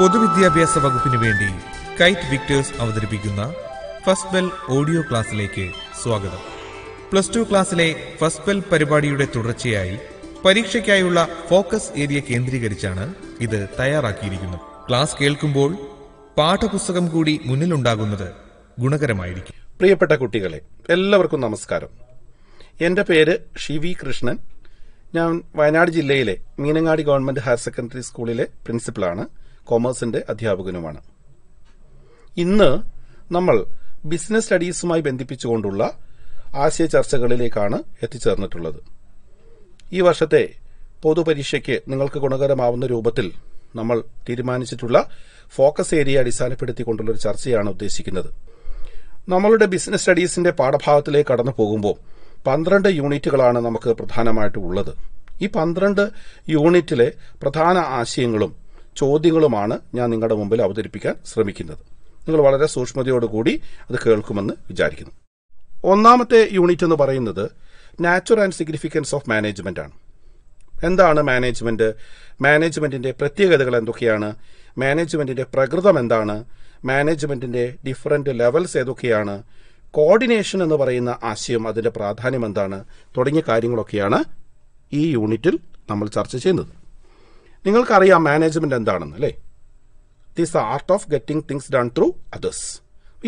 പൊതുവിദ്യാഭ്യാസ വകുപ്പിനു വേണ്ടി കൈറ്റ് വിക്ടേഴ്സ് അവതരിപ്പിക്കുന്ന ഫസ്റ്റ് ബെൽ ഓഡിയോ ക്ലാസ്സിലേക്ക് സ്വാഗതം. പ്ലസ് ടു ക്ലാസ്സിലെ ഫസ്റ്റ് ബെൽ പരിപാടിയുടെ തുടർച്ചയായി പരീക്ഷയ്ക്കായുള്ള ഫോക്കസ് ഏരിയ കേന്ദ്രീകരിച്ചാണ് ഇത് തയ്യാറാക്കിയിരിക്കുന്നത്. ക്ലാസ് കേൾക്കുമ്പോൾ പാഠപുസ്തകം കൂടി മുന്നിലുണ്ടാകുന്നത് ഗുണകരമായിരിക്കും. പ്രിയപ്പെട്ട കുട്ടികളെ, എല്ലാവർക്കും നമസ്കാരം. എൻ്റെ പേര് ഷിവി കൃഷ്ണൻ. ഞാൻ വയനാട് ജില്ലയിലെ മീനങ്ങാടി ഗവൺമെന്റ് ഹയർ സെക്കൻഡറി സ്കൂളിലെ പ്രിൻസിപ്പളാണ്, കോമേഴ്സിന്റെ അധ്യാപകനുമാണ്. ഇന്ന് നമ്മൾ ബിസിനസ് സ്റ്റഡീസുമായി ബന്ധിപ്പിച്ചുകൊണ്ടുള്ള ആശയ ചർച്ചകളിലേക്കാണ് എത്തിച്ചേർന്നിട്ടുള്ളത്. ഈ വർഷത്തെ പൊതുപരീക്ഷയ്ക്ക് നിങ്ങൾക്ക് ഗുണകരമാവുന്ന രൂപത്തിൽ നമ്മൾ തീരുമാനിച്ചിട്ടുള്ള ഫോക്കസ് ഏരിയ അടിസ്ഥാനപ്പെടുത്തിക്കൊണ്ടുള്ളൊരു ചർച്ചയാണ് ഉദ്ദേശിക്കുന്നത്. നമ്മളുടെ ബിസിനസ് സ്റ്റഡീസിന്റെ പാഠഭാഗത്തിലേക്ക് കടന്നു പോകുമ്പോൾ 12 യൂണിറ്റുകളാണ് നമുക്ക് പ്രധാനമായിട്ടും ഉള്ളത്. ഈ 12 യൂണിറ്റിലെ പ്രധാന ആശയങ്ങളും ചോദ്യങ്ങളുമാണ് ഞാൻ നിങ്ങളുടെ മുമ്പിൽ അവതരിപ്പിക്കാൻ ശ്രമിക്കുന്നത്. നിങ്ങൾ വളരെ സൂക്ഷ്മതയോടുകൂടി അത് കേൾക്കുമെന്ന് വിചാരിക്കുന്നു. ഒന്നാമത്തെ യൂണിറ്റ് എന്ന് പറയുന്നത് natural and significance of management ആണ്. എന്താണ് മാനേജ്മെന്റ്? മാനേജ്മെന്റിന്റെ പ്രത്യേകതകൾ എന്തൊക്കെയാണ്? മാനേജ്മെന്റിന്റെ പ്രകൃതം എന്താണ്? മാനേജ്മെന്റിന്റെ ഡിഫറൻറ്റ് ലെവൽസ് ഏതൊക്കെയാണ്? കോർഡിനേഷൻ എന്ന് പറയുന്ന ആശയം, അതിന്റെ പ്രാധാന്യം എന്താണ്? തുടങ്ങിയ കാര്യങ്ങളൊക്കെയാണ് ഈ യൂണിറ്റിൽ നമ്മൾ ചർച്ച ചെയ്യുന്നത്. നിങ്ങൾക്കറിയാം മാനേജ്മെന്റ് എന്താണെന്ന്, അല്ലേ? It is the art of getting things done through others.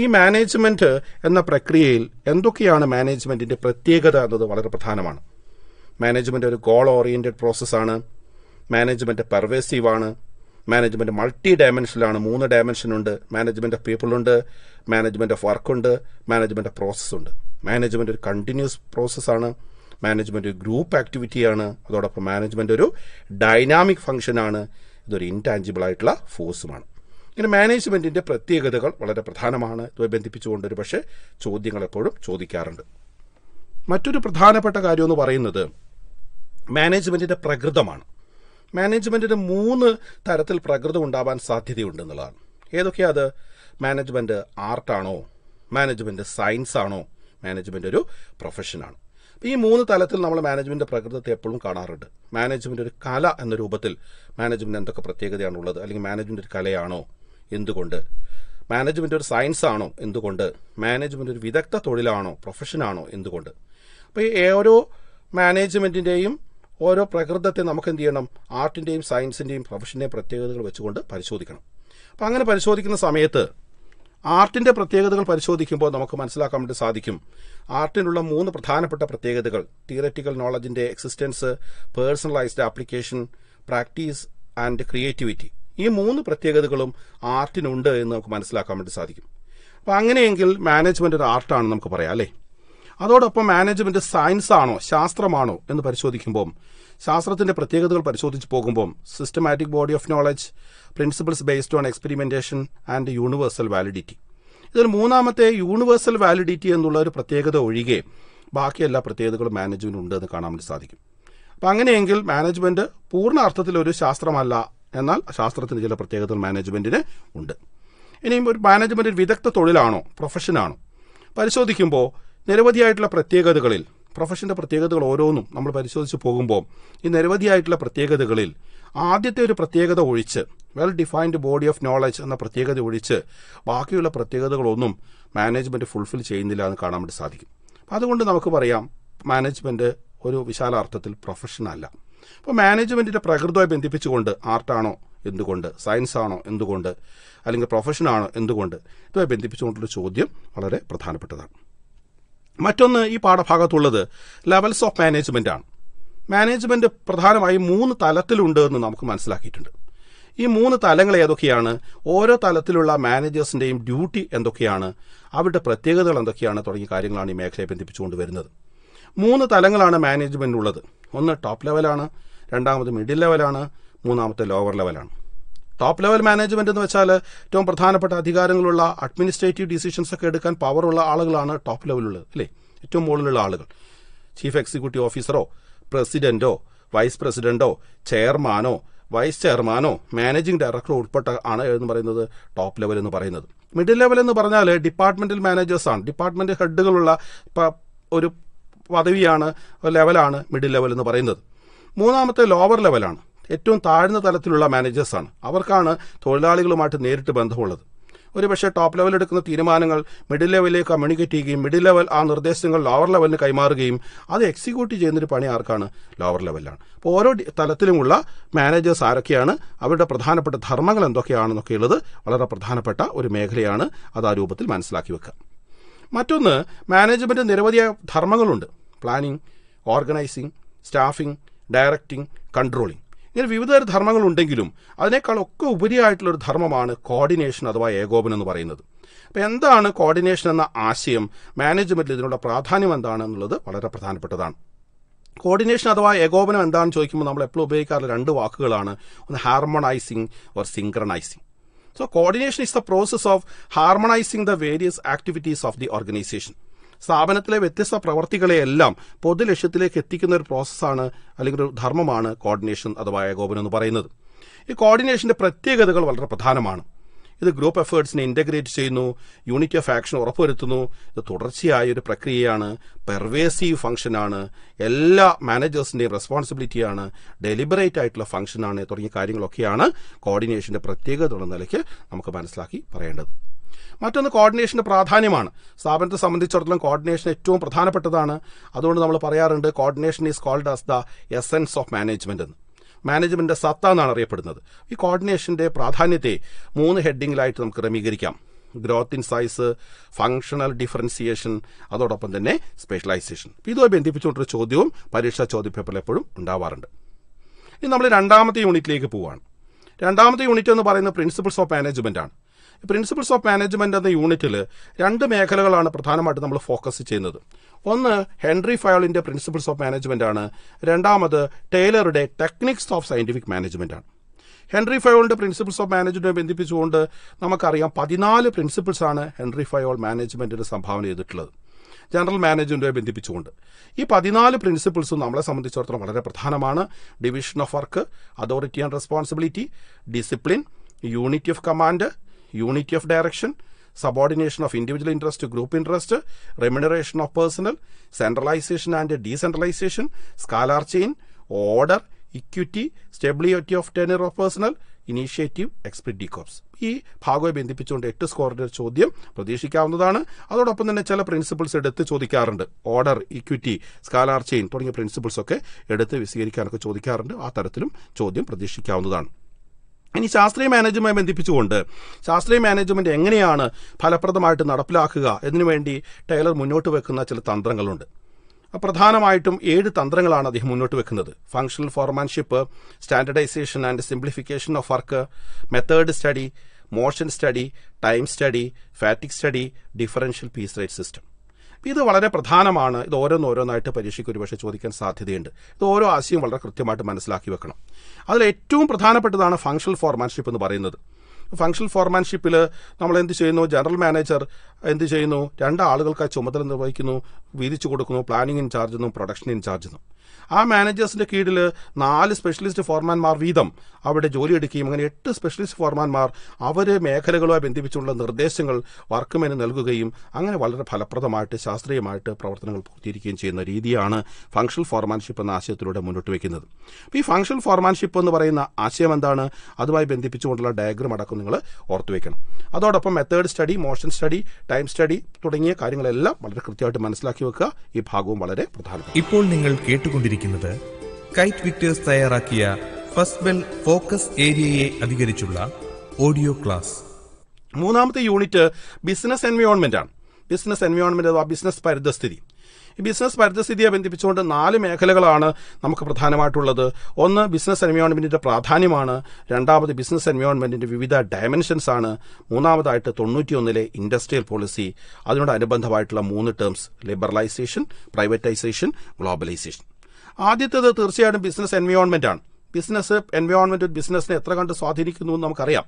ഈ മാനേജ്മെന്റ് എന്ന പ്രക്രിയയിൽ എന്തൊക്കെയാണ് മാനേജ്മെന്റിന്റെ പ്രത്യേകത എന്നത് വളരെ പ്രധാനമാണ്. മാനേജ്മെന്റ് ഒരു ഗോൾ ഓറിയന്റഡ് പ്രോസസ്സാണ്. മാനേജ്മെന്റ് പെർവേസീവാണ്. മാനേജ്മെന്റ് മൾട്ടി ഡയമെൻഷനിലാണ്. 3 ഡയമെൻഷനുണ്ട്. മാനേജ്മെന്റ് ഓഫ് പീപ്പിൾ ഉണ്ട്, മാനേജ്മെന്റ് ഓഫ് വർക്കുണ്ട്, മാനേജ്മെന്റ് ഓഫ് പ്രോസസ് ഉണ്ട്. മാനേജ്മെന്റ് ഒരു കണ്ടിന്യൂസ് പ്രോസസ്സാണ്. മാനേജ്മെന്റ് ഒരു ഗ്രൂപ്പ് ആക്ടിവിറ്റിയാണ്. അതോടൊപ്പം മാനേജ്മെന്റ് ഒരു ഡൈനാമിക് ഫംഗ്ഷനാണ്. ഇതൊരു ഇൻടാഞ്ചിബിൾ ആയിട്ടുള്ള ഫോഴ്സുമാണ്. ഇങ്ങനെ മാനേജ്മെന്റിന്റെ പ്രത്യേകതകൾ വളരെ പ്രധാനമാണ്. ഇതുമായി ബന്ധിപ്പിച്ചുകൊണ്ടൊരു പക്ഷേ ചോദ്യങ്ങൾ എപ്പോഴും ചോദിക്കാറുണ്ട്. മറ്റൊരു പ്രധാനപ്പെട്ട കാര്യം എന്ന് പറയുന്നത് മാനേജ്മെന്റിന്റെ പ്രകൃതമാണ്. മാനേജ്മെന്റിന് 3 തരത്തിൽ പ്രകൃതം ഉണ്ടാവാൻ സാധ്യതയുണ്ട് എന്നുള്ളതാണ്. ഏതൊക്കെയാണ് അത്? മാനേജ്മെന്റ് ആർട്ടാണോ? മാനേജ്മെന്റ് സയൻസ് ആണോ? മാനേജ്മെന്റ് ഒരു പ്രൊഫഷനാണ്. ഈ 3 തലത്തിൽ നമ്മൾ മാനേജ്മെന്റിന്റെ പ്രകൃതത്തെ എപ്പോഴും കാണാറുണ്ട്. മാനേജ്മെന്റ് ഒരു കല എന്ന രൂപത്തിൽ മാനേജ്മെന്റ് എന്തൊക്കെ പ്രത്യേകതയാണുള്ളത്, അല്ലെങ്കിൽ മാനേജ്മെന്റ് ഒരു കലയാണോ, എന്തുകൊണ്ട്? മാനേജ്മെന്റ് ഒരു സയൻസ് ആണോ, എന്തുകൊണ്ട്? മാനേജ്മെന്റ് ഒരു വിദഗ്ധ തൊഴിലാണോ, പ്രൊഫഷനാണോ, എന്തുകൊണ്ട്? അപ്പോൾ ഈ ഓരോ മാനേജ്മെന്റിന്റെയും ഓരോ പ്രകൃതത്തെ നമുക്ക് എന്ത് ചെയ്യണം? ആർട്ടിൻ്റെയും സയൻസിൻ്റെയും പ്രൊഫഷൻ്റെയും പ്രത്യേകതകൾ വെച്ചുകൊണ്ട് പരിശോധിക്കണം. അപ്പോൾ അങ്ങനെ പരിശോധിക്കുന്ന സമയത്ത് ആർട്ടിൻ്റെ പ്രത്യേകതകൾ പരിശോധിക്കുമ്പോൾ നമുക്ക് മനസ്സിലാക്കാൻ വേണ്ടി സാധിക്കും ആർട്ടിനുള്ള 3 പ്രധാനപ്പെട്ട പ്രത്യേകതകൾ: തിയററ്റിക്കൽ നോളജിൻ്റെ existence, personalised application, practice and creativity. ഈ 3 പ്രത്യേകതകളും ആർട്ടിനുണ്ട് എന്ന് നമുക്ക് മനസ്സിലാക്കാൻ വേണ്ടി സാധിക്കും. അപ്പോൾ അങ്ങനെയെങ്കിൽ മാനേജ്മെൻ്റ് ഒരു ആർട്ടാണെന്ന് നമുക്ക് പറയാം, അല്ലേ? അതോടൊപ്പം മാനേജ്മെന്റ് സയൻസ് ആണോ, ശാസ്ത്രമാണോ എന്ന് പരിശോധിക്കുമ്പോൾ ശാസ്ത്രത്തിന്റെ പ്രത്യേകതകൾ പരിശോധിച്ച് പോകുമ്പോൾ systematic body of knowledge, principles based on experimentation and universal validity. ഇതിൽ 3ാമത്തെ യൂണിവേഴ്സൽ വാലിഡിറ്റി എന്നുള്ള ഒരു പ്രത്യേകത ഒഴികെ ബാക്കി എല്ലാ പ്രത്യേകതകളും മാനേജ്മെന്റ് ഉണ്ട് എന്ന് കാണാൻ വേണ്ടി സാധിക്കും. അപ്പം അങ്ങനെയെങ്കിൽ മാനേജ്മെന്റ് പൂർണ്ണ അർത്ഥത്തിൽ ഒരു ശാസ്ത്രമല്ല, എന്നാൽ ശാസ്ത്രത്തിന്റെ ചില പ്രത്യേകതകൾ മാനേജ്മെന്റിന് ഉണ്ട്. ഇനിയും ഒരു മാനേജ്മെന്റ് വിദഗ്ധ തൊഴിലാണോ, പ്രൊഫഷനാണോ പരിശോധിക്കുമ്പോൾ നിരവധിയായിട്ടുള്ള പ്രത്യേകതകളിൽ പ്രൊഫഷൻ്റെ പ്രത്യേകതകൾ ഓരോന്നും നമ്മൾ പരിശോധിച്ച് പോകുമ്പോൾ ഈ നിരവധിയായിട്ടുള്ള പ്രത്യേകതകളിൽ ആദ്യത്തെ ഒരു പ്രത്യേകത ഒഴിച്ച്, well defined body of knowledge എന്ന പ്രത്യേകത ഒഴിച്ച് ബാക്കിയുള്ള പ്രത്യേകതകളൊന്നും മാനേജ്മെൻറ്റ് ഫുൾഫിൽ ചെയ്യുന്നില്ല എന്ന് കാണാൻ വേണ്ടി സാധിക്കും. അതുകൊണ്ട് നമുക്ക് പറയാം മാനേജ്മെൻറ്റ് ഒരു വിശാലാർത്ഥത്തിൽ പ്രൊഫഷനല്ല. അപ്പോൾ മാനേജ്മെൻറ്റിൻ്റെ പ്രകൃതമായി ബന്ധിപ്പിച്ചുകൊണ്ട് ആർട്ടാണോ എന്തുകൊണ്ട്, സയൻസ് ആണോ എന്തുകൊണ്ട്, അല്ലെങ്കിൽ പ്രൊഫഷനാണോ എന്തുകൊണ്ട്, ഇതുമായി ബന്ധിപ്പിച്ചുകൊണ്ടുള്ള ചോദ്യം വളരെ പ്രധാനപ്പെട്ടതാണ്. മറ്റൊന്ന് ഈ പാഠഭാഗത്തുള്ളത് ലെവൽസ് ഓഫ് മാനേജ്മെന്റ് ആണ്. മാനേജ്മെന്റ് പ്രധാനമായും 3 തലത്തിലുണ്ട് എന്ന് നമുക്ക് മനസ്സിലാക്കിയിട്ടുണ്ട്. ഈ 3 തലങ്ങൾ ഏതൊക്കെയാണ്? ഓരോ തലത്തിലുള്ള മാനേജേഴ്സിൻ്റെയും ഡ്യൂട്ടി എന്തൊക്കെയാണ്, അവരുടെ പ്രത്യേകതകൾ എന്തൊക്കെയാണ് തുടങ്ങിയ കാര്യങ്ങളാണ് ഈ മേഖലയെ ബന്ധിപ്പിച്ചുകൊണ്ട് വരുന്നത്. 3 തലങ്ങളാണ് മാനേജ്മെന്റിനുള്ളത്. ഒന്ന് ടോപ്പ് ലെവലാണ്, 2ാമത് മിഡിൽ ലെവലാണ്, 3ാമത്തെ ലോവർ ലെവലാണ്. ടോപ്പ് ലെവൽ മാനേജ്മെന്റ് എന്ന് വെച്ചാൽ ഏറ്റവും പ്രധാനപ്പെട്ട അധികാരങ്ങളുള്ള, അഡ്മിനിസ്ട്രേറ്റീവ് ഡിസിഷൻസ് ഒക്കെ എടുക്കാൻ പവറുള്ള ആളുകളാണ് ടോപ്പ് ലെവലുള്ളത്, അല്ലേ? ഏറ്റവും മുകളിലുള്ള ആളുകൾ, ചീഫ് എക്സിക്യൂട്ടീവ് ഓഫീസറോ പ്രസിഡന്റോ വൈസ് പ്രസിഡന്റോ ചെയർമാനോ വൈസ് ചെയർമാനോ മാനേജിംഗ് ഡയറക്ടറോ ഉൾപ്പെട്ട ആണ് എന്ന് പറയുന്നത് ടോപ്പ് ലെവൽ എന്ന് പറയുന്നത്. മിഡിൽ ലെവൽ എന്ന് പറഞ്ഞാൽ ഡിപ്പാർട്ട്മെന്റൽ മാനേജേഴ്സാണ്. ഡിപ്പാർട്ട്മെന്റ് ഹെഡുകളുള്ള ഒരു പദവിയാണ്, ലെവലാണ് മിഡിൽ ലെവൽ എന്ന് പറയുന്നത്. 3ാമത്തെ ലോവർ ലെവലാണ്. ഏറ്റവും താഴ്ന്ന തലത്തിലുള്ള മാനേജേഴ്സ് ആണ്. അവർക്കാണ് തൊഴിലാളികളുമായിട്ട് നേരിട്ട് ബന്ധമുള്ളത്. ഒരുപക്ഷെ ടോപ്പ് ലെവൽ എടുക്കുന്ന തീരുമാനങ്ങൾ മിഡിൽ ലെവലിലേക്ക് കമ്മ്യൂണിക്കേറ്റ് ചെയ്യുകയും മിഡിൽ ലെവൽ ആ നിർദ്ദേശങ്ങൾ ലോവർ ലെവലിന് കൈമാറുകയും അത് എക്സിക്യൂട്ട് ചെയ്യുന്നൊരു പണി ആർക്കാണ്? ലോവർ ലെവലിലാണ്. അപ്പോൾ ഓരോ തലത്തിലുമുള്ള മാനേജേഴ്സ് ആരൊക്കെയാണ്, അവരുടെ പ്രധാനപ്പെട്ട ധർമ്മങ്ങൾ എന്തൊക്കെയാണെന്നൊക്കെ ഉള്ളത് വളരെ പ്രധാനപ്പെട്ട ഒരു മേഖലയാണ്. അത് ആ രൂപത്തിൽ മനസ്സിലാക്കി വെക്കുക. മറ്റൊന്ന്, മാനേജ്മെൻറ്റ് നിരവധിയായ ധർമ്മങ്ങളുണ്ട്. Planning, organising, staffing, directing, controlling, ഇങ്ങനെ വിവിധതരം ധർമ്മങ്ങളുണ്ടെങ്കിലും അതിനേക്കാളൊക്കെ ഉപരിയായിട്ടുള്ളൊരു ധർമ്മമാണ് കോർഡിനേഷൻ അഥവാ ഏകോപനം എന്ന് പറയുന്നത്. അപ്പോൾ എന്താണ് കോർഡിനേഷൻ എന്ന ആശയം, മാനേജ്മെൻറ്റിൽ ഇതിനുള്ള പ്രാധാന്യം എന്താണെന്നുള്ളത് വളരെ പ്രധാനപ്പെട്ടതാണ്. കോർഡിനേഷൻ അഥവാ ഏകോപനം എന്താണെന്ന് ചോദിക്കുമ്പോൾ നമ്മൾ എപ്പോഴും ഉപയോഗിക്കാറുള്ള രണ്ട് വാക്കുകളാണ്. ഒന്ന് harmonising or synchronising. So coordination is the process of harmonising the various activities of the organisation. സ്ഥാപനത്തിലെ വ്യത്യസ്ത പ്രവർത്തികളെയെല്ലാം പൊതു ലക്ഷ്യത്തിലേക്ക് എത്തിക്കുന്ന ഒരു പ്രോസസ്സാണ് അല്ലെങ്കിൽ ഒരു ധർമ്മമാണ് കോർഡിനേഷൻ അഥവാ ഏകോപനം എന്ന് പറയുന്നത്. ഈ കോർഡിനേഷൻ്റെ പ്രത്യേകതകൾ വളരെ പ്രധാനമാണ്. ഇത് ഗ്രൂപ്പ് എഫേർട്സിനെ ഇൻ്റഗ്രേറ്റ് ചെയ്യുന്നു, യൂണിറ്റി ഓഫ് ആക്ഷൻ ഉറപ്പുവരുത്തുന്നു. ഇത് തുടർച്ചയായ ഒരു പ്രക്രിയയാണ്, പെർവേസീവ് ഫംഗ്ഷനാണ്, എല്ലാ മാനേജേഴ്സിൻ്റെയും റെസ്പോൺസിബിലിറ്റിയാണ്, ഡെലിബറേറ്റ് ആയിട്ടുള്ള ഫംഗ്ഷനാണ് തുടങ്ങിയ കാര്യങ്ങളൊക്കെയാണ് കോർഡിനേഷൻ്റെ പ്രത്യേകത എന്ന നിലയ്ക്ക് നമുക്ക് മനസ്സിലാക്കി പറയേണ്ടത്. മറ്റൊന്ന് കോർഡിനേഷൻ്റെ പ്രാധാന്യമാണ്. സ്ഥാപനത്തെ സംബന്ധിച്ചിടത്തോളം കോർഡിനേഷൻ ഏറ്റവും പ്രധാനപ്പെട്ടതാണ്. അതുകൊണ്ട് നമ്മൾ പറയാറുണ്ട് coordination is called as the essence of management എന്ന്. മാനേജ്മെൻറ്റിൻ്റെ സത്ത എന്നാണ് അറിയപ്പെടുന്നത്. ഈ കോർഡിനേഷൻ്റെ പ്രാധാന്യത്തെ 3 ഹെഡിങ്ങിലായിട്ട് നമുക്ക് ക്രമീകരിക്കാം. Growth in size, functional differentiation, അതോടൊപ്പം തന്നെ സ്പെഷ്യലൈസേഷൻ. ഇതുമായി ബന്ധിപ്പിച്ചുകൊണ്ടൊരു ചോദ്യവും പരീക്ഷാ ചോദ്യപേപ്പറിൽ എപ്പോഴും ഉണ്ടാവാറുണ്ട്. ഇനി നമ്മൾ രണ്ടാമത്തെ യൂണിറ്റിലേക്ക് പോവുകയാണ്. രണ്ടാമത്തെ യൂണിറ്റ് എന്ന് പറയുന്നത് പ്രിൻസിപ്പിൾസ് ഓഫ് മാനേജ്മെൻ്റ് ആണ്. പ്രിൻസിപ്പിൾസ് ഓഫ് മാനേജ്മെൻറ്റ് എന്ന യൂണിറ്റിൽ 2 മേഖലകളാണ് പ്രധാനമായിട്ട് നമ്മൾ ഫോക്കസ് ചെയ്യുന്നത്. ഒന്ന് ഹെൻറി ഫയോളിൻ്റെ പ്രിൻസിപ്പിൾസ് ഓഫ് മാനേജ്മെൻ്റ് ആണ്. രണ്ടാമത് ടൈലറുടെ ടെക്നിക്സ് ഓഫ് സയൻറ്റിഫിക് മാനേജ്മെൻ്റ് ആണ്. ഹെൻറി ഫയോളിൻ്റെ പ്രിൻസിപ്പിൾസ് ഓഫ് മാനേജ്മെൻറ്റ് ബന്ധിപ്പിച്ചുകൊണ്ട് നമുക്കറിയാം 14 പ്രിൻസിപ്പിൾസാണ് ഹെൻറി ഫയോൾ മാനേജ്മെൻറ്റിന് സംഭാവന ചെയ്തിട്ടുള്ളത്, ജനറൽ മാനേജ്മെൻറ്റുമായി ബന്ധിപ്പിച്ചുകൊണ്ട്. ഈ 14 പ്രിൻസിപ്പിൾസും നമ്മളെ സംബന്ധിച്ചിടത്തോളം വളരെ പ്രധാനമാണ്. Division of work, authority and responsibility, discipline, unity of command, unity of direction, subordination of individual interest to group interest, remuneration of personnel, centralisation and decentralisation, scalar chain, order, equity, stability of tenure of personnel, initiative, esprit de corps. ഈ ഭാഗമായി ബന്ധിപ്പിച്ചുകൊണ്ട് 8 സ്കോറിൻ്റെ ചോദ്യം പ്രതീക്ഷിക്കാവുന്നതാണ്. അതോടൊപ്പം തന്നെ ചില principles എടുത്ത് ചോദിക്കാറുണ്ട്. Order, equity, scalar chain തുടങ്ങിയ പ്രിൻസിപ്പിൾസൊക്കെ എടുത്ത് വിശദീകരിക്കാനൊക്കെ ചോദിക്കാറുണ്ട്. ആ തരത്തിലും ചോദ്യം പ്രതീക്ഷിക്കാവുന്നതാണ്. ഇനി ശാസ്ത്രീയ മാനേജ്മെൻറ്റുമായി ബന്ധിപ്പിച്ചുകൊണ്ട് ശാസ്ത്രീയ മാനേജ്മെൻറ്റ് എങ്ങനെയാണ് ഫലപ്രദമായിട്ട് നടപ്പിലാക്കുക എന്നതിനുവേണ്ടി ടൈലർ മുന്നോട്ട് വെക്കുന്ന ചില തന്ത്രങ്ങളുണ്ട്. പ്രധാനമായിട്ടും 7 തന്ത്രങ്ങളാണ് അദ്ദേഹം മുന്നോട്ട് വെക്കുന്നത്. Functional foremanship, standardisation and simplification of work, method study, motion study, time study, fatigue study, differential piece rate system. ഇത് വളരെ പ്രധാനമാണ്. ഇത് ഓരോന്നോരോന്നായിട്ട് പരീക്ഷയ്ക്ക് ഒരുപക്ഷെ ചോദിക്കാൻ സാധ്യതയുണ്ട്. ഇത് ഓരോ ആശയം വളരെ കൃത്യമായിട്ട് മനസ്സിലാക്കി വെക്കണം. അതിൽ ഏറ്റവും പ്രധാനപ്പെട്ടതാണ് ഫങ്ഷണൽ ഫോർമാൻഷിപ്പ് എന്ന് പറയുന്നത്. ഫങ്ഷണൽ ഫോർമാൻഷിപ്പിൽ നമ്മൾ എന്ത് ചെയ്യുന്നു? ജനറൽ മാനേജർ എന്ത് ചെയ്യുന്നു? 2 ആളുകൾക്ക് ആ ചുമതല നിർവഹിക്കുന്നു, വീതിച്ചു കൊടുക്കുന്നു. പ്ലാനിംഗ് ഇൻചാർജ് എന്നും പ്രൊഡക്ഷൻ ഇൻചാർജ് എന്നും. ആ മാനേജേഴ്സിൻ്റെ കീഴിൽ 4 സ്പെഷ്യലിസ്റ്റ് ഫോർമാൻമാർ വീതം അവിടെ ജോലിയെടുക്കുകയും അങ്ങനെ 8 സ്പെഷ്യലിസ്റ്റ് ഫോർമാൻമാർ അവർ മേഖലകളുമായി ബന്ധിപ്പിച്ചുള്ള നിർദ്ദേശങ്ങൾ വർക്കുമെന്ന് നൽകുകയും അങ്ങനെ വളരെ ഫലപ്രദമായിട്ട് ശാസ്ത്രീയമായിട്ട് പ്രവർത്തനങ്ങൾ പൂർത്തീകരിക്കുകയും ചെയ്യുന്ന രീതിയാണ് ഫങ്ഷണൽ ഫോർമാൻഷിപ്പ് എന്ന ആശയത്തിലൂടെ മുന്നോട്ട് വയ്ക്കുന്നത്. അപ്പോൾ ഈ ഫങ്ഷണൽ ഫോർമാൻഷിപ്പ് എന്ന് പറയുന്ന ആശയം എന്താണ്, അതുമായി ബന്ധിപ്പിച്ചുകൊണ്ടുള്ള ഡയഗ്രം അടക്കം നിങ്ങൾ ഓർത്തു വയ്ക്കണം. അതോടൊപ്പം method study, motion study, time study തുടങ്ങിയ കാര്യങ്ങളെല്ലാം വളരെ കൃത്യമായിട്ട് മനസ്സിലാക്കി വെക്കുക. ഈ ഭാഗവും വളരെ പ്രധാനമാണ്. ഇപ്പോൾ നിങ്ങൾ കേട്ടുകൊണ്ടിരിക്കുന്നത് കൈറ്റ് വിക്ടേഴ്സ് തയ്യാറാക്കിയ ഫസ്റ്റ് ബെൽ ഫോക്കസ് ഏരിയയെ അധികരിച്ചുള്ള ഓഡിയോ ക്ലാസ്. മൂന്നാമത്തെ യൂണിറ്റ് ബിസിനസ് എൻവയോൺമെന്റ് ആണ്. ബിസിനസ് എൻവയോൺമെന്റ് അഥവാ ബിസിനസ് പരിതസ്ഥിതി. ഈ ബിസിനസ് പരിതസ്ഥിതിയെ ബന്ധിപ്പിച്ചുകൊണ്ട് 4 മേഖലകളാണ് നമുക്ക് പ്രധാനമായിട്ടുള്ളത്. ഒന്ന് ബിസിനസ് എൻവയോൺമെൻറ്റിൻ്റെ പ്രാധാന്യമാണ്. രണ്ടാമത് ബിസിനസ് എൻവയോൺമെൻറ്റിൻ്റെ വിവിധ ഡയമെൻഷൻസ് ആണ്. മൂന്നാമതായിട്ട് 91-ലെ ഇൻഡസ്ട്രിയൽ പോളിസി, അതിനോടനുബന്ധമായിട്ടുള്ള 3 ടേംസ്: ലിബറലൈസേഷൻ, പ്രൈവറ്റൈസേഷൻ, ഗ്ലോബലൈസേഷൻ. ആദ്യത്തേത് തീർച്ചയായിട്ടും ബിസിനസ് എൻവയോൺമെൻറ്റാണ്. ബിസിനസ് എൻവയോൺമെൻറ്റ് ബിസിനസ്സിനെ എത്ര കണ്ട് സ്വാധീനിക്കുന്നു എന്ന് നമുക്കറിയാം.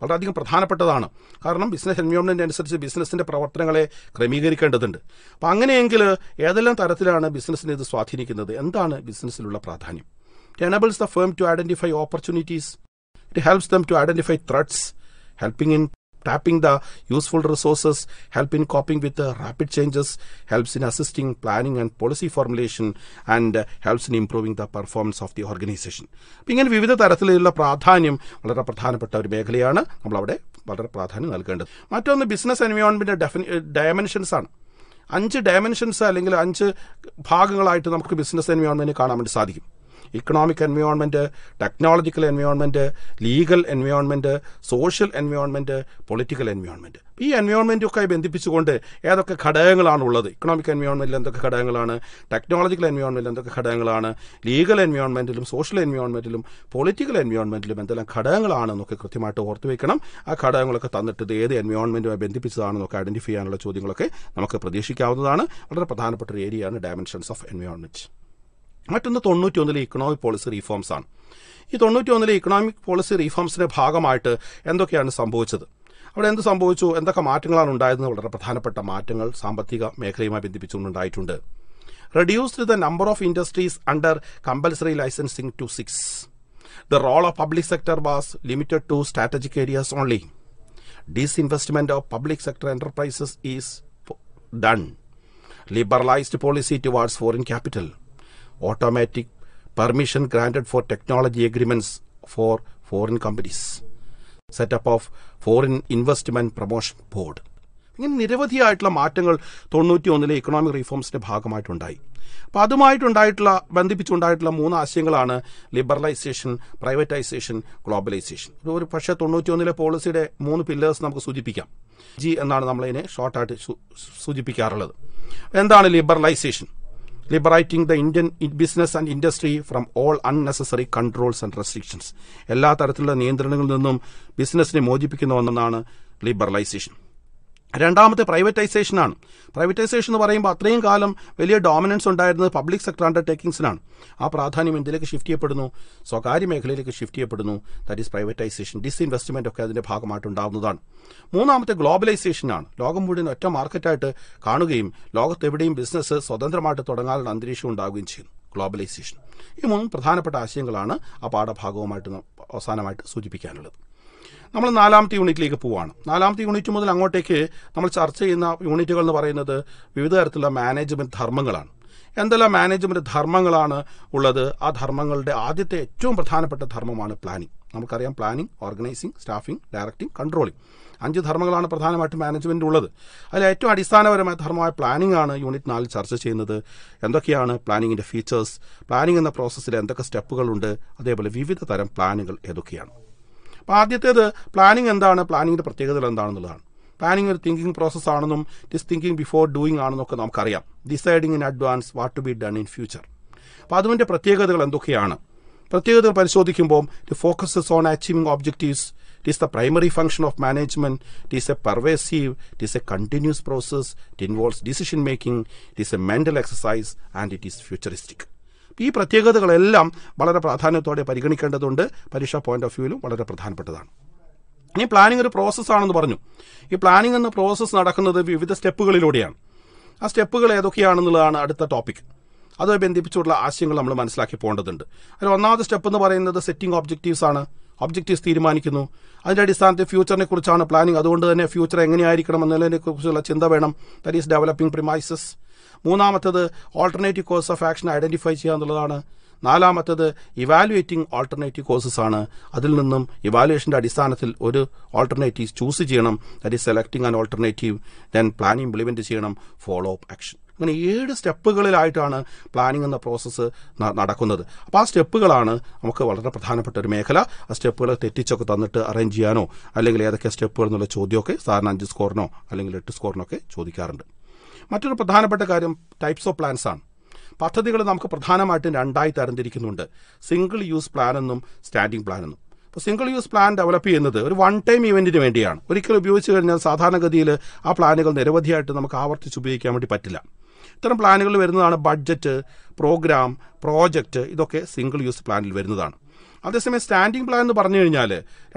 വളരെയധികം പ്രധാനപ്പെട്ടതാണ്. കാരണം ബിസിനസ് എൻവയോൺമെൻറ്റ് അനുസരിച്ച് ബിസിനസ്സിൻ്റെ പ്രവർത്തനങ്ങളെ ക്രമീകരിക്കേണ്ടതുണ്ട്. അപ്പോൾ അങ്ങനെയെങ്കിൽ ഏതെല്ലാം തരത്തിലാണ് ബിസിനസ്സിനെ ഇത് സ്വാധീനിക്കുന്നത്, എന്താണ് ബിസിനസ്സിലുള്ള പ്രാധാന്യം? It enables the firm to identify opportunities, it helps them to identify threats, helping in Tapping the useful resources help in coping with the rapid changes, helps in assisting planning and policy formulation, and helps in improving the performance of the organization. ഇങ്ങനെ വിവിധ തരത്തിലുള്ള പ്രാധാന്യം വളരെ പ്രധാനപ്പെട്ട ഒരു മേഖലയാണ് നമ്മൾ അവിടെ വളരെ പ്രാധാന്യം നൽകേണ്ടത്. മറ്റൊന്ന് ബിസിനസ് എൻവയോൺമെന്റിന്റെ ഡയമെൻഷൻസ് ആണ്. 5 ഡയമെൻഷൻസ് അല്ലെങ്കിൽ 5 ഭാഗങ്ങളായിട്ട് നമുക്ക് ബിസിനസ് എൻവയോൺമെന്റ് കാണാൻ വേണ്ടി സാധിക്കും. Economic environment, technological environment, legal environment, social environment, political environment. ഈ എൻവയോൺമെൻറ്റൊക്കെ ബന്ധിപ്പിച്ചുകൊണ്ട് ഏതൊക്കെ ഘടകങ്ങളാണുള്ളത്, ഇക്കണോമിക് എൻവയോൺമെൻറ്റിൽ എന്തൊക്കെ ഘടകങ്ങളാണ്, ടെക്നോളജിക്കൽ എൻവയോൺമെൻറ്റിൽ എന്തൊക്കെ ഘടകങ്ങളാണ്, ലീഗൽ എൻവയോൺമെൻറ്റിലും സോഷ്യൽ എൻവയോൺമെൻറ്റിലും പൊളിറ്റിക്കൽ എൻവയോൺമെൻറ്റിലും എന്തെല്ലാം ഘടകങ്ങളാണെന്നൊക്കെ കൃത്യമായിട്ട് ഓർത്തു വയ്ക്കണം. ആ ഘടകങ്ങളൊക്കെ തന്നിട്ട് ഇത് ഏത് എൻവയോൺമെൻറ്റുമായി ബന്ധിപ്പിച്ചതാണെന്നൊക്കെ ഐഡൻറ്റിഫൈ ചെയ്യാനുള്ള ചോദ്യങ്ങളൊക്കെ നമുക്ക് പ്രതീക്ഷിക്കാവുന്നതാണ്. വളരെ പ്രധാനപ്പെട്ട ഒരു ഏരിയയാണ് ഡയമെൻഷൻസ് ഓഫ് എൻവയോൺമെൻറ്റ്. മറ്റൊന്ന് 91-ലെ ഇക്കണോമിക് പോളിസി റീഫോംസ് ആണ്. ഈ 91-ലെ ഇക്കണോമിക് പോളിസി റീഫോംസിൻ്റെ ഭാഗമായിട്ട് എന്തൊക്കെയാണ് സംഭവിച്ചത്, അവിടെ എന്ത് സംഭവിച്ചു, എന്തൊക്കെ മാറ്റങ്ങളാണ് ഉണ്ടായതെന്ന് വളരെ പ്രധാനപ്പെട്ട മാറ്റങ്ങൾ സാമ്പത്തിക മേഖലയുമായി ബന്ധിപ്പിച്ചുകൊണ്ടുണ്ടായിട്ടുണ്ട്. Reduced the number of industries under compulsory licensing to 6. The role of public sector was limited to strategic areas only. Disinvestment of public sector enterprises is done. Liberalised policy towards foreign capital. Automatic permission granted for technology agreements for foreign companies. Setup of Foreign Investment Promotion Board. ഇങ്ങനെ നിരവധിയായിട്ടുള്ള മാറ്റങ്ങൾ 91-ലെ economic റീഫോംസിൻ്റെ ഭാഗമായിട്ടുണ്ടായി. അപ്പോൾ അതുമായിട്ടുണ്ടായിട്ടുള്ള ബന്ധിപ്പിച്ചുണ്ടായിട്ടുള്ള 3 ആശയങ്ങളാണ് liberalisation, privatisation, globalisation. ഒരു പക്ഷേ 91-ലെ പോളിസിയുടെ 3 pillars നമുക്ക് സൂചിപ്പിക്കാം. ജി എന്നാണ് നമ്മളതിനെ ഷോർട്ടായിട്ട് സൂചിപ്പിക്കാറുള്ളത്. എന്താണ് liberalisation? Liberating the Indian business and industry from all unnecessary controls and restrictions. എല്ലാ തരത്തിലുള്ള നിയന്ത്രണങ്ങളിൽ നിന്നും ബിസിനസ്സിനെ മോചിപ്പിക്കുന്ന ഒന്നാണ് ലിബറലൈസേഷൻ. രണ്ടാമത്തെ പ്രൈവറ്റൈസേഷനാണ്. പ്രൈവറ്റൈസേഷൻ എന്ന് പറയുമ്പോൾ അത്രയും കാലം വലിയ ഡോമിനൻസ് ഉണ്ടായിരുന്നത് പബ്ലിക് സെക്ടർ അണ്ടർടേക്കിംഗ്സിനാണ്. ആ പ്രാധാന്യം എന്തിലേക്ക് ഷിഫ്റ്റ് ചെയ്യപ്പെടുന്നു? സ്വകാര്യ മേഖലയിലേക്ക് ഷിഫ്റ്റ് ചെയ്യപ്പെടുന്നു. That is privatisation. ഡിസ്ഇൻവെസ്റ്റ്മെൻ്റ് ഒക്കെ അതിൻ്റെ ഭാഗമായിട്ടുണ്ടാകുന്നതാണ്. മൂന്നാമത്തെ ഗ്ലോബലൈസേഷനാണ്. ലോകം മുഴുവൻ ഒറ്റ മാർക്കറ്റായിട്ട് കാണുകയും ലോകത്തെവിടെയും ബിസിനസ് സ്വതന്ത്രമായിട്ട് തുടങ്ങാനുള്ള അന്തരീക്ഷം ഉണ്ടാവുകയും ചെയ്യുന്നു. ഗ്ലോബലൈസേഷൻ. ഈ 3 പ്രധാനപ്പെട്ട ആശയങ്ങളാണ് ആ പാഠഭാഗവുമായിട്ട് അവസാനമായിട്ട് സൂചിപ്പിക്കാനുള്ളത്. നമ്മൾ 4-ാമത്തെ യൂണിറ്റിലേക്ക് പോവുകയാണ്. 4-ാമത്തെ യൂണിറ്റ് മുതൽ അങ്ങോട്ടേക്ക് നമ്മൾ ചർച്ച ചെയ്യുന്ന യൂണിറ്റുകൾ എന്ന് പറയുന്നത് വിവിധ തരത്തിലുള്ള മാനേജ്മെൻറ്റ് ധർമ്മങ്ങളാണ്. എന്തെല്ലാം മാനേജ്മെൻറ്റ് ധർമ്മങ്ങളാണ് ഉള്ളത്? ആ ധർമ്മങ്ങളുടെ ആദ്യത്തെ ഏറ്റവും പ്രധാനപ്പെട്ട ധർമ്മമാണ് പ്ലാനിംഗ്. നമുക്കറിയാം, planning, organising, staffing, directing, controlling. 5 ധർമ്മങ്ങളാണ് പ്രധാനമായിട്ടും മാനേജ്മെൻറ്റ് ഉള്ളത്. അതിൽ ഏറ്റവും അടിസ്ഥാനപരമായ ധർമ്മമായ പ്ലാനിംഗ് ആണ് യൂണിറ്റ് 4 ചർച്ച ചെയ്യുന്നത്. എന്തൊക്കെയാണ് പ്ലാനിങ്ങിൻ്റെ ഫീച്ചേഴ്സ്, പ്ലാനിംഗ് എന്ന പ്രോസസ്സിൽ എന്തൊക്കെ സ്റ്റെപ്പുകളുണ്ട്, അതേപോലെ വിവിധ തരം പ്ലാനുകൾ ഏതൊക്കെയാണ്. അപ്പോൾ ആദ്യത്തേത് പ്ലാനിങ് എന്താണ്, പ്ലാനിങ്ങിൻ്റെ പ്രത്യേകതകൾ എന്താണെന്നുള്ളതാണ്. പ്ലാനിങ് ഒരു തിങ്കിങ് പ്രോസസ്സാണെന്നും ദിസ് തിങ്കിങ് ബിഫോർ ഡൂയിങ് ആണെന്നൊക്കെ നമുക്കറിയാം. Deciding in advance what to be done in future. അപ്പോൾ അതിൻ്റെ പ്രത്യേകതകൾ എന്തൊക്കെയാണ്? പ്രത്യേകതകൾ പരിശോധിക്കുമ്പോൾ it focuses on achieving objectives. It is the primary function of management. It is a pervasive. It is a continuous process. It involves decision making. It is a mental exercise and it is futuristic. ഈ പ്രത്യേകതകളെല്ലാം വളരെ പ്രാധാന്യത്തോടെ പരിഗണിക്കേണ്ടതുണ്ട്. പരീക്ഷാ point of വ്യൂവിലും വളരെ പ്രധാനപ്പെട്ടതാണ്. ഈ planning ഒരു പ്രോസസ്സാണെന്ന് പറഞ്ഞു. ഈ പ്ലാനിംഗ് എന്ന പ്രോസസ്സ് നടക്കുന്നത് വിവിധ സ്റ്റെപ്പുകളിലൂടെയാണ്. ആ സ്റ്റെപ്പുകൾ ഏതൊക്കെയാണെന്നുള്ളതാണ് അടുത്ത ടോപ്പിക്. അതുമായി ബന്ധിപ്പിച്ചുള്ള ആശയങ്ങൾ നമ്മൾ മനസ്സിലാക്കി പോകേണ്ടതുണ്ട്. അതിൽ ഒന്നാമത്തെ സ്റ്റെപ്പ് എന്ന് പറയുന്നത് സെറ്റിംഗ് ഒബ്ജക്റ്റീവ്സ് ആണ്. ഒബ്ജക്റ്റീവ്സ് തീരുമാനിക്കുന്നു. അതിൻ്റെ അടിസ്ഥാനത്തിൽ ഫ്യൂച്ചറിനെ കുറിച്ചാണ് പ്ലാനിംഗ്. അതുകൊണ്ട് തന്നെ ഫ്യൂച്ചർ എങ്ങനെയായിരിക്കണം എന്നതിനെക്കുറിച്ചുള്ള ചിന്ത വേണം. That is developing premises. മൂന്നാമത്തേത് alternative course of action identify ചെയ്യുക എന്നുള്ളതാണ്. 4-ാമത്തേത് ഇവാലുവേറ്റിംഗ് ഓൾട്ടർനേറ്റീവ് കോഴ്സസ് ആണ്. അതിൽ നിന്നും ഇവാലുവേഷൻ്റെ അടിസ്ഥാനത്തിൽ ഒരു ഓൾട്ടർനേറ്റീവ് ചൂസ് ചെയ്യണം. That is selecting and alternative. Then planning implement ചെയ്യണം. Follow up action. അങ്ങനെ 7 സ്റ്റെപ്പുകളിലായിട്ടാണ് പ്ലാനിംഗ് എന്ന പ്രോസസ്സ് നടക്കുന്നത്. അപ്പോൾ ആ സ്റ്റെപ്പുകളാണ് നമുക്ക് വളരെ പ്രധാനപ്പെട്ട ഒരു മേഖല. ആ സ്റ്റെപ്പുകൾ തെറ്റിച്ചൊക്കെ തന്നിട്ട് അറേഞ്ച് ചെയ്യാനോ അല്ലെങ്കിൽ ഏതൊക്കെ സ്റ്റെപ്പുകൾ എന്നുള്ള ചോദ്യമൊക്കെ സാധാരണ 5 സ്കോറിനോ അല്ലെങ്കിൽ 8 സ്കോറിനോ ഒക്കെ ചോദിക്കാറുണ്ട്. മറ്റൊരു പ്രധാനപ്പെട്ട കാര്യം ടൈപ്സ് ഓഫ് പ്ലാൻസ് ആണ്. പദ്ധതികൾ നമുക്ക് പ്രധാനമായിട്ടും 2ആയി തരംതിരിക്കുന്നുണ്ട്. സിംഗിൾ യൂസ് പ്ലാൻ എന്നും സ്റ്റാൻഡിംഗ് പ്ലാൻ എന്നും. അപ്പോൾ സിംഗിൾ യൂസ് പ്ലാൻ ഡെവലപ്പ് ചെയ്യുന്നത് ഒരു 1-ടൈം ഇവൻറ്റിന് വേണ്ടിയാണ്. ഒരിക്കൽ ഉപയോഗിച്ച് കഴിഞ്ഞാൽ സാധാരണഗതിയിൽ ആ പ്ലാനുകൾ നിരവധിയായിട്ട് നമുക്ക് ആവർത്തിച്ച് ഉപയോഗിക്കാൻ വേണ്ടി പറ്റില്ല. ഇത്തരം പ്ലാനുകളിൽ വരുന്നതാണ് ബഡ്ജറ്റ്, പ്രോഗ്രാം, പ്രോജക്റ്റ്. ഇതൊക്കെ സിംഗിൾ യൂസ് പ്ലാനിൽ വരുന്നതാണ്. അതേസമയം സ്റ്റാൻഡിംഗ് പ്ലാൻ എന്ന് പറഞ്ഞു കഴിഞ്ഞാൽ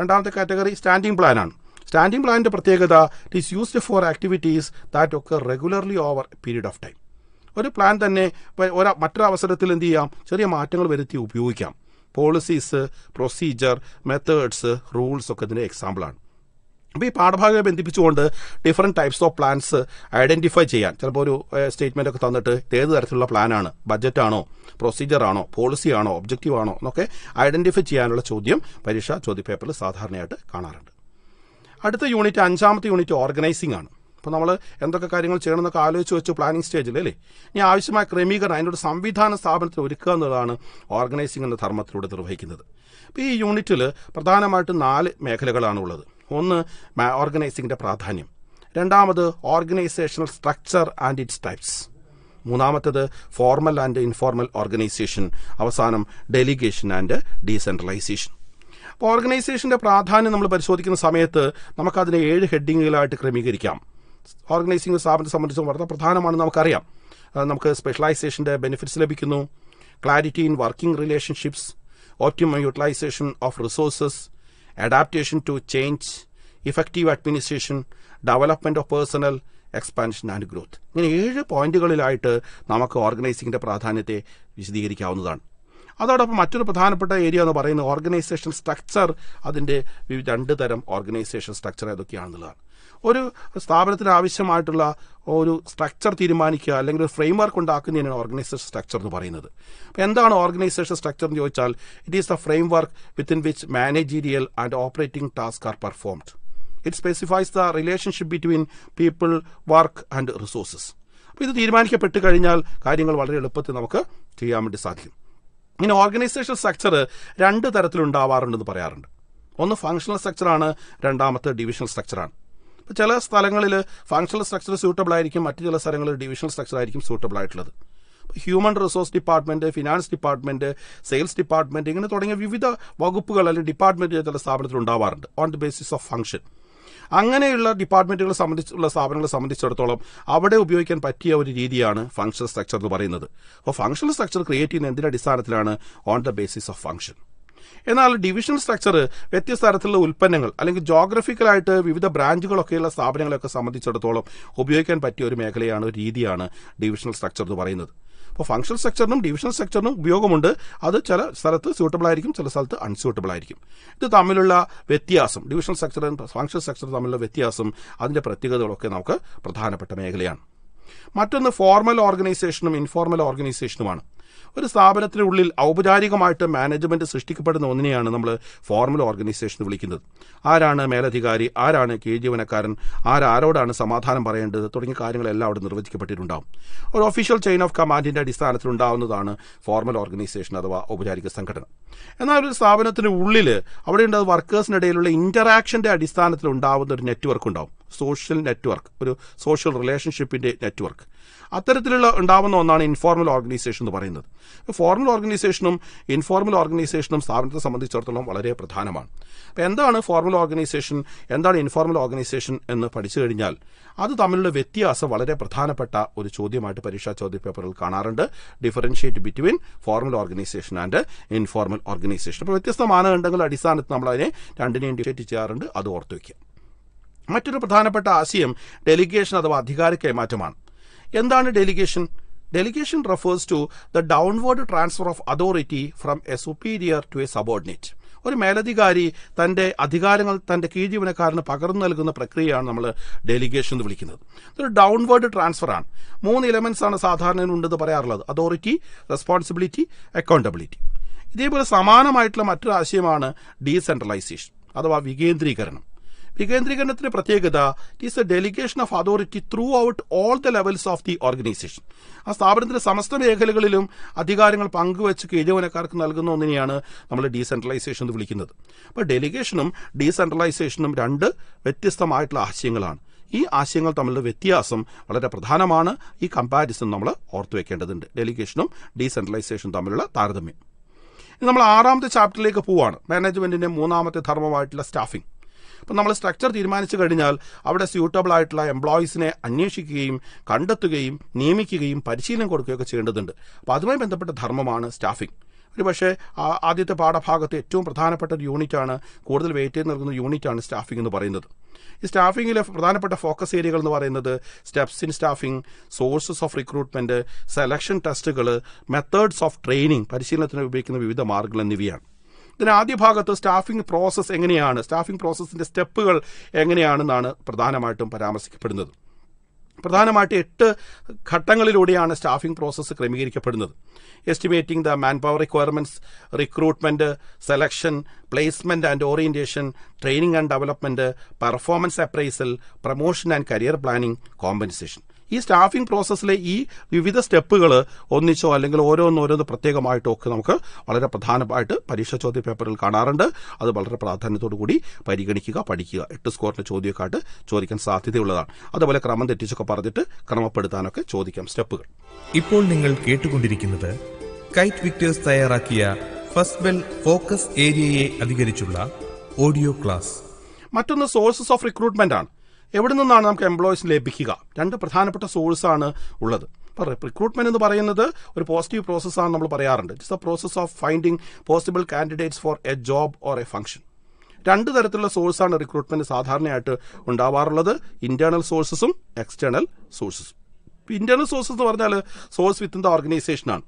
2-ാമത്തെ കാറ്റഗറി സ്റ്റാൻഡിംഗ് പ്ലാനാണ്. സ്റ്റാൻഡിംഗ് പ്ലാനിൻ്റെ പ്രത്യേകത it is used for activities that ഒക്കെ regularly over period of time. ഒരു പ്ലാൻ തന്നെ മറ്റൊരവസരത്തിൽ എന്ത് ചെയ്യാം, ചെറിയ മാറ്റങ്ങൾ വരുത്തി ഉപയോഗിക്കാം. പോളിസീസ്, പ്രൊസീജർ, മെത്തേഡ്സ്, റൂൾസ് ഒക്കെ ഇതിൻ്റെ എക്സാമ്പിളാണ്. അപ്പോൾ ഈ പാഠഭാഗമായി ബന്ധിപ്പിച്ചുകൊണ്ട് different types of plans identify ചെയ്യാൻ ചിലപ്പോൾ ഒരു സ്റ്റേറ്റ്മെൻ്റ് ഒക്കെ തന്നിട്ട് ഏത് തരത്തിലുള്ള പ്ലാനാണ്, ബഡ്ജറ്റാണോ, പ്രൊസീജിയറാണോ, പോളിസിയാണോ, ഒബ്ജക്റ്റീവാണോ എന്നൊക്കെ ഐഡൻറ്റിഫൈ ചെയ്യാനുള്ള ചോദ്യം പരീക്ഷാ ചോദ്യപേപ്പറിൽ സാധാരണയായിട്ട് കാണാറുണ്ട്. അടുത്ത യൂണിറ്റ്, 5-ാമത്തെ യൂണിറ്റ് ഓർഗനൈസിംഗ് ആണ്. അപ്പോൾ നമ്മൾ എന്തൊക്കെ കാര്യങ്ങൾ ചെയ്യണമെന്നൊക്കെ ആലോചിച്ച് വെച്ചു പ്ലാനിങ് സ്റ്റേജിൽ അല്ലേ, ഇനി ആവശ്യമായ ക്രമീകരണം അതിനൊരു സംവിധാന സ്ഥാപനത്തിൽ ഒരുക്കുക എന്നുള്ളതാണ് ഓർഗനൈസിംഗ് എന്ന ധർമ്മത്തിലൂടെ നിർവഹിക്കുന്നത്. അപ്പോൾ ഈ യൂണിറ്റിൽ പ്രധാനമായിട്ടും 4 മേഖലകളാണുള്ളത്. ഒന്ന്, ഓർഗനൈസിങ്ങിൻ്റെ പ്രാധാന്യം. രണ്ടാമത്, organisational structure and its types. മൂന്നാമത്തേത്, ഫോർമൽ ആൻഡ് ഇൻഫോർമൽ ഓർഗനൈസേഷൻ. അവസാനം, ഡെലിഗേഷൻ ആൻഡ് ഡീസെൻട്രലൈസേഷൻ. അപ്പോൾ ഓർഗനൈസേഷൻ്റെ പ്രാധാന്യം നമ്മൾ പരിശോധിക്കുന്ന സമയത്ത് നമുക്കതിനെ 7 ഹെഡിങ്ങുകളായിട്ട് ക്രമീകരിക്കാം. ഓർഗനൈസിംഗ് സ്ഥാപനത്തെ സംബന്ധിച്ച് വളരെ പ്രധാനമാണെന്ന് നമുക്കറിയാം. നമുക്ക് സ്പെഷ്യലൈസേഷൻ്റെ ബെനിഫിറ്റ്സ് ലഭിക്കുന്നു. Clarity in working relationships, optimum utilisation of resources, adaptation to change, effective administration, development of personnel, expansion and growth. ഇങ്ങനെ 7 പോയിന്റുകളിലായിട്ട് നമുക്ക് ഓർഗനൈസിങ്ങിൻ്റെ പ്രാധാന്യത്തെ വിശദീകരിക്കാവുന്നതാണ്. അതോടൊപ്പം മറ്റൊരു പ്രധാനപ്പെട്ട ഏരിയ എന്ന് പറയുന്നത് ഓർഗനൈസേഷൻ സ്ട്രക്ചർ. അതിൻ്റെ 2 തരം ഓർഗനൈസേഷൻ സ്ട്രക്ചർ ഏതൊക്കെയാണെന്നുള്ളതാണ്. ഒരു സ്ഥാപനത്തിന് ആവശ്യമായിട്ടുള്ള ഒരു സ്ട്രക്ചർ തീരുമാനിക്കുക അല്ലെങ്കിൽ ഒരു ഫ്രെയിം വർക്ക് ഉണ്ടാക്കുന്നതിനാണ് ഓർഗനൈസേഷൻ സ്ട്രക്ചർ എന്ന് പറയുന്നത്. അപ്പോൾ എന്താണ് ഓർഗനൈസേഷൻ സ്ട്രക്ചർ എന്ന് ചോദിച്ചാൽ, it is the framework within which managerial and operating task are performed. It specifies the relationship between people, work and resources. അപ്പോൾ ഇത് തീരുമാനിക്കപ്പെട്ട് കഴിഞ്ഞാൽ കാര്യങ്ങൾ വളരെ എളുപ്പത്തിൽ നമുക്ക് ചെയ്യാൻ വേണ്ടി സാധിക്കും. ഇങ്ങനെ ഓർഗനൈസേഷൻ സ്ട്രക്ചർ 2 തരത്തിലുണ്ടാവാറുണ്ടെന്ന് പറയാറുണ്ട്. ഒന്ന് ഫങ്ഷണൽ സ്ട്രക്ചറാണ്, രണ്ടാമത്തെ ഡിവിഷണൽ സ്ട്രക്ചറാണ്. ഇപ്പോൾ ചില സ്ഥലങ്ങളിൽ ഫങ്ഷണൽ സ്ട്രക്ചർ സ്യൂട്ടബിൾ ആയിരിക്കും, മറ്റു ചില സ്ഥലങ്ങളിൽ ഡിവിഷണൽ സ്ട്രക്ചർ ആയിരിക്കും സ്യൂട്ടബിൾ ആയിട്ടുള്ളത്. Human resource department, finance department, sales department ഇങ്ങനെ തുടങ്ങിയ വിവിധ വകുപ്പുകൾ അല്ലെങ്കിൽ ഡിപ്പാർട്ട്മെൻറ്റ് ചില സ്ഥാപനത്തിൽ ഉണ്ടാവാറുണ്ട് on the basis of function. അങ്ങനെയുള്ള ഡിപ്പാർട്ട്മെൻറ്റുകളെ സംബന്ധിച്ചുള്ള സ്ഥാപനങ്ങളെ സംബന്ധിച്ചിടത്തോളം അവിടെ ഉപയോഗിക്കാൻ പറ്റിയ ഒരു രീതിയാണ് ഫങ്ഷണൽ സ്ട്രക്ചർ എന്ന് പറയുന്നത്. അപ്പോൾ ഫങ്ഷണൽ സ്ട്രക്ചർ ക്രിയേറ്റ് ചെയ്യുന്ന എന്തിൻ്റെ അടിസ്ഥാനത്തിലാണ്? On the basis of function. എന്നാൽ ഡിവിഷണൽ സ്ട്രക്ചർ വ്യത്യസ്ത തരത്തിലുള്ള ഉൽപ്പന്നങ്ങൾ അല്ലെങ്കിൽ ജോഗ്രഫിക്കലായിട്ട് വിവിധ ബ്രാഞ്ചുകളൊക്കെയുള്ള സ്ഥാപനങ്ങളൊക്കെ സംബന്ധിച്ചിടത്തോളം ഉപയോഗിക്കാൻ പറ്റിയ ഒരു മേഖലയാണ്, ഒരു രീതിയാണ് ഡിവിഷണൽ സ്ട്രക്ചർ എന്ന് പറയുന്നത്. അപ്പോൾ ഫങ്ഷണൽ സ്ട്രക്ചറിനും ഡിവിഷണൽ സ്ട്രക്ചറിനും ഉപയോഗമുണ്ട്. അത് ചില സ്ഥലത്ത് സ്യൂട്ടബിൾ ആയിരിക്കും, ചില സ്ഥലത്ത് അൺസ്യൂട്ടബിൾ ആയിരിക്കും. ഇത് തമ്മിലുള്ള വ്യത്യാസം, ഡിവിഷണൽ സ്ട്രക്ചറും ഫങ്ഷണൽ സ്ട്രക്ചറും തമ്മിലുള്ള വ്യത്യാസം, അതിൻ്റെ പ്രത്യേകതകളൊക്കെ നമുക്ക് പ്രധാനപ്പെട്ട മേഖലയാണ്. മറ്റൊന്ന് ഫോർമൽ ഓർഗനൈസേഷനും ഇൻഫോർമൽ ഓർഗനൈസേഷനുമാണ്. ഒരു സ്ഥാപനത്തിനുള്ളിൽ ഔപചാരികമായിട്ട് മാനേജ്മെൻറ്റ് സൃഷ്ടിക്കപ്പെടുന്ന ഒന്നിനെയാണ് നമ്മൾ ഫോർമൽ ഓർഗനൈസേഷൻ വിളിക്കുന്നത്. ആരാണ് മേലധികാരി, ആരാണ് കീഴ് ജീവനക്കാരൻ, ആരോടാണ് സമാധാനം പറയേണ്ടത് തുടങ്ങിയ കാര്യങ്ങളെല്ലാം അവിടെ നിർവചിക്കപ്പെട്ടിട്ടുണ്ടാകും. ഒരു ഒഫീഷ്യൽ ചെയിൻ ഓഫ് കമാൻഡിൻ്റെ അടിസ്ഥാനത്തിലുണ്ടാവുന്നതാണ് ഫോർമൽ ഓർഗനൈസേഷൻ അഥവാ ഔപചാരിക സംഘടന. എന്നാൽ ഒരു സ്ഥാപനത്തിന് ഉള്ളിൽ അവിടെയുണ്ട് വർക്കേഴ്സിനിടയിലുള്ള ഇൻ്ററാക്ഷൻ്റെ അടിസ്ഥാനത്തിൽ ഉണ്ടാകുന്ന ഒരു നെറ്റ്വർക്ക് ഉണ്ടാകും, സോഷ്യൽ നെറ്റ്വർക്ക്, ഒരു സോഷ്യൽ റിലേഷൻഷിപ്പിൻ്റെ നെറ്റ്വർക്ക്. അത്തരത്തിലുള്ള ഉണ്ടാവുന്ന ഒന്നാണ് ഇൻഫോർമൽ ഓർഗനൈസേഷൻ എന്ന് പറയുന്നത്. ഫോർമൽ ഓർഗനൈസേഷനും ഇൻഫോർമൽ ഓർഗനൈസേഷനും സ്ഥാപനത്തെ സംബന്ധിച്ചിടത്തോളം വളരെ പ്രധാനമാണ്. അപ്പോൾ എന്താണ് ഫോർമൽ ഓർഗനൈസേഷൻ, എന്താണ് ഇൻഫോർമൽ ഓർഗനൈസേഷൻ എന്ന് പഠിച്ചു കഴിഞ്ഞാൽ അത് തമ്മിലുള്ള വ്യത്യാസം വളരെ പ്രധാനപ്പെട്ട ഒരു ചോദ്യമായിട്ട് പരീക്ഷാ ചോദ്യപേപ്പറിൽ കാണാറുണ്ട്. Differentiate between formal organisation and informal organisation. അപ്പോൾ വ്യത്യസ്ത മാനദണ്ഡങ്ങളുടെ അടിസ്ഥാനത്തിൽ നമ്മളതിനെ രണ്ടിനെയും ഡിഫറൻഷിയേറ്റ് ചെയ്യാറുണ്ട്. അത് ഓർത്തു വയ്ക്കുക. മറ്റൊരു പ്രധാനപ്പെട്ട ആശയം ഡെലിഗേഷൻ അഥവാ അധികാര കൈമാറ്റമാണ്. എന്താണ് delegation? Delegation refers to the downward transfer of authority from a superior to a subordinate. ഒരു മേലധികാരി തൻ്റെ അധികാരങ്ങൾ തൻ്റെ കീഴ് ജീവനക്കാരന് പകർന്നു നൽകുന്ന പ്രക്രിയയാണ് നമ്മൾ ഡെലിഗേഷൻ എന്ന് വിളിക്കുന്നത്. ഇതൊരു ഡൗൺവേർഡ് ട്രാൻസ്ഫറാണ്. 3 എലമെൻറ്റ്സ് ആണ് സാധാരണ ഉണ്ടെന്ന് പറയാറുള്ളത്: അതോറിറ്റി, റെസ്പോൺസിബിലിറ്റി, അക്കൗണ്ടബിലിറ്റി. ഇതേപോലെ സമാനമായിട്ടുള്ള മറ്റൊരു ആശയമാണ് ഡീസെൻട്രലൈസേഷൻ അഥവാ വികേന്ദ്രീകരണം. വികേന്ദ്രീകരണത്തിൻ്റെ പ്രത്യേകത is a delegation of authority throughout all the levels of the organisation. ആ സ്ഥാപനത്തിൻ്റെ സമസ്ത മേഖലകളിലും അധികാരങ്ങൾ പങ്കുവെച്ച് കീഴുവനക്കാർക്ക് നൽകുന്ന ഒന്നിനെയാണ് നമ്മൾ ഡീസെൻട്രലൈസേഷൻ എന്ന് വിളിക്കുന്നത്. അപ്പോൾ ഡെലിഗേഷനും ഡീസെൻട്രലൈസേഷനും 2 വ്യത്യസ്തമായിട്ടുള്ള ആശയങ്ങളാണ്. ഈ ആശയങ്ങൾ തമ്മിലുള്ള വ്യത്യാസം വളരെ പ്രധാനമാണ്. ഈ കമ്പാരിസൺ നമ്മൾ ഓർത്തു വയ്ക്കേണ്ടതുണ്ട്, ഡെലിഗേഷനും ഡീസെൻട്രലൈസേഷനും തമ്മിലുള്ള താരതമ്യം. ഇനി നമ്മൾ 6-ാമത്തെ ചാപ്റ്ററിലേക്ക് പോവുകയാണ്. മാനേജ്മെൻറ്റിൻ്റെ 3-ാമത്തെ ധർമ്മമായിട്ടുള്ള സ്റ്റാഫിംഗ്. അപ്പം നമ്മൾ സ്ട്രക്ചർ തീരുമാനിച്ചു കഴിഞ്ഞാൽ അവിടെ സ്യൂട്ടബിൾ ആയിട്ടുള്ള എംപ്ലോയീസിനെ അന്വേഷിക്കുകയും കണ്ടെത്തുകയും നിയമിക്കുകയും പരിശീലനം കൊടുക്കുകയൊക്കെ ചെയ്യേണ്ടതുണ്ട്. അപ്പോൾ അതുമായി ബന്ധപ്പെട്ട ധർമ്മമാണ് സ്റ്റാഫിംഗ്. ഒരു പക്ഷേ ആദ്യത്തെ പാഠഭാഗത്ത് ഏറ്റവും പ്രധാനപ്പെട്ട ഒരു യൂണിറ്റാണ്, കൂടുതൽ വെയിറ്റേജ് നൽകുന്ന യൂണിറ്റാണ് സ്റ്റാഫിംഗ് എന്ന് പറയുന്നത്. ഈ സ്റ്റാഫിങ്ങിലെ പ്രധാനപ്പെട്ട ഫോക്കസ് ഏരിയകൾ എന്ന് പറയുന്നത് steps in staffing, sources of recruitment, selection ടെസ്റ്റുകൾ, മെത്തേഡ്സ് ഓഫ് ട്രെയിനിങ്, പരിശീലനത്തിന് ഉപയോഗിക്കുന്ന വിവിധ മാർഗങ്ങൾ എന്നിവയാണ്. Then Adipagata staffing process Enginiana, staffing process in the stepal Enginiana, Pradana Martum Paramasic Pernod. Pradana Martet Katangalodiana staffing process Kremirica Pernod. Estimating the manpower requirements, recruitment, selection, placement and orientation, training and development, performance appraisal, promotion and career planning, compensation. This staffing process le e vividha steppugal onnicho allengil oronnu prathegamaayittu ok namukku valare pradhanamaayittu pareeksha chodya paperil kaanarundu adu valare pradhanathodu koodi pariganikkuka padikkuka 8 score-ine chodyakkaayittu chodikkan sadhyathaylladana adu pole kramam tettichokka parannittu kramappeduthanokke chodikam steppugal ippol ningal kettukondirikkunnathu Kite Victors thayarakkiya First Bell Focus Area-ye adhikarichulla audio class mattonnu sources of recruitment aanu. Every day, I am employees lay bikhiga. Then the Prathanapata source on Ulad. But recruitment in the Parayanada or positive process on number Parayarand. It's the process of finding possible candidates for a job or a function. Under the source on recruitment is Adharna at Undavarlada, internal sources, external sources. Internal sources are the source within the organization on.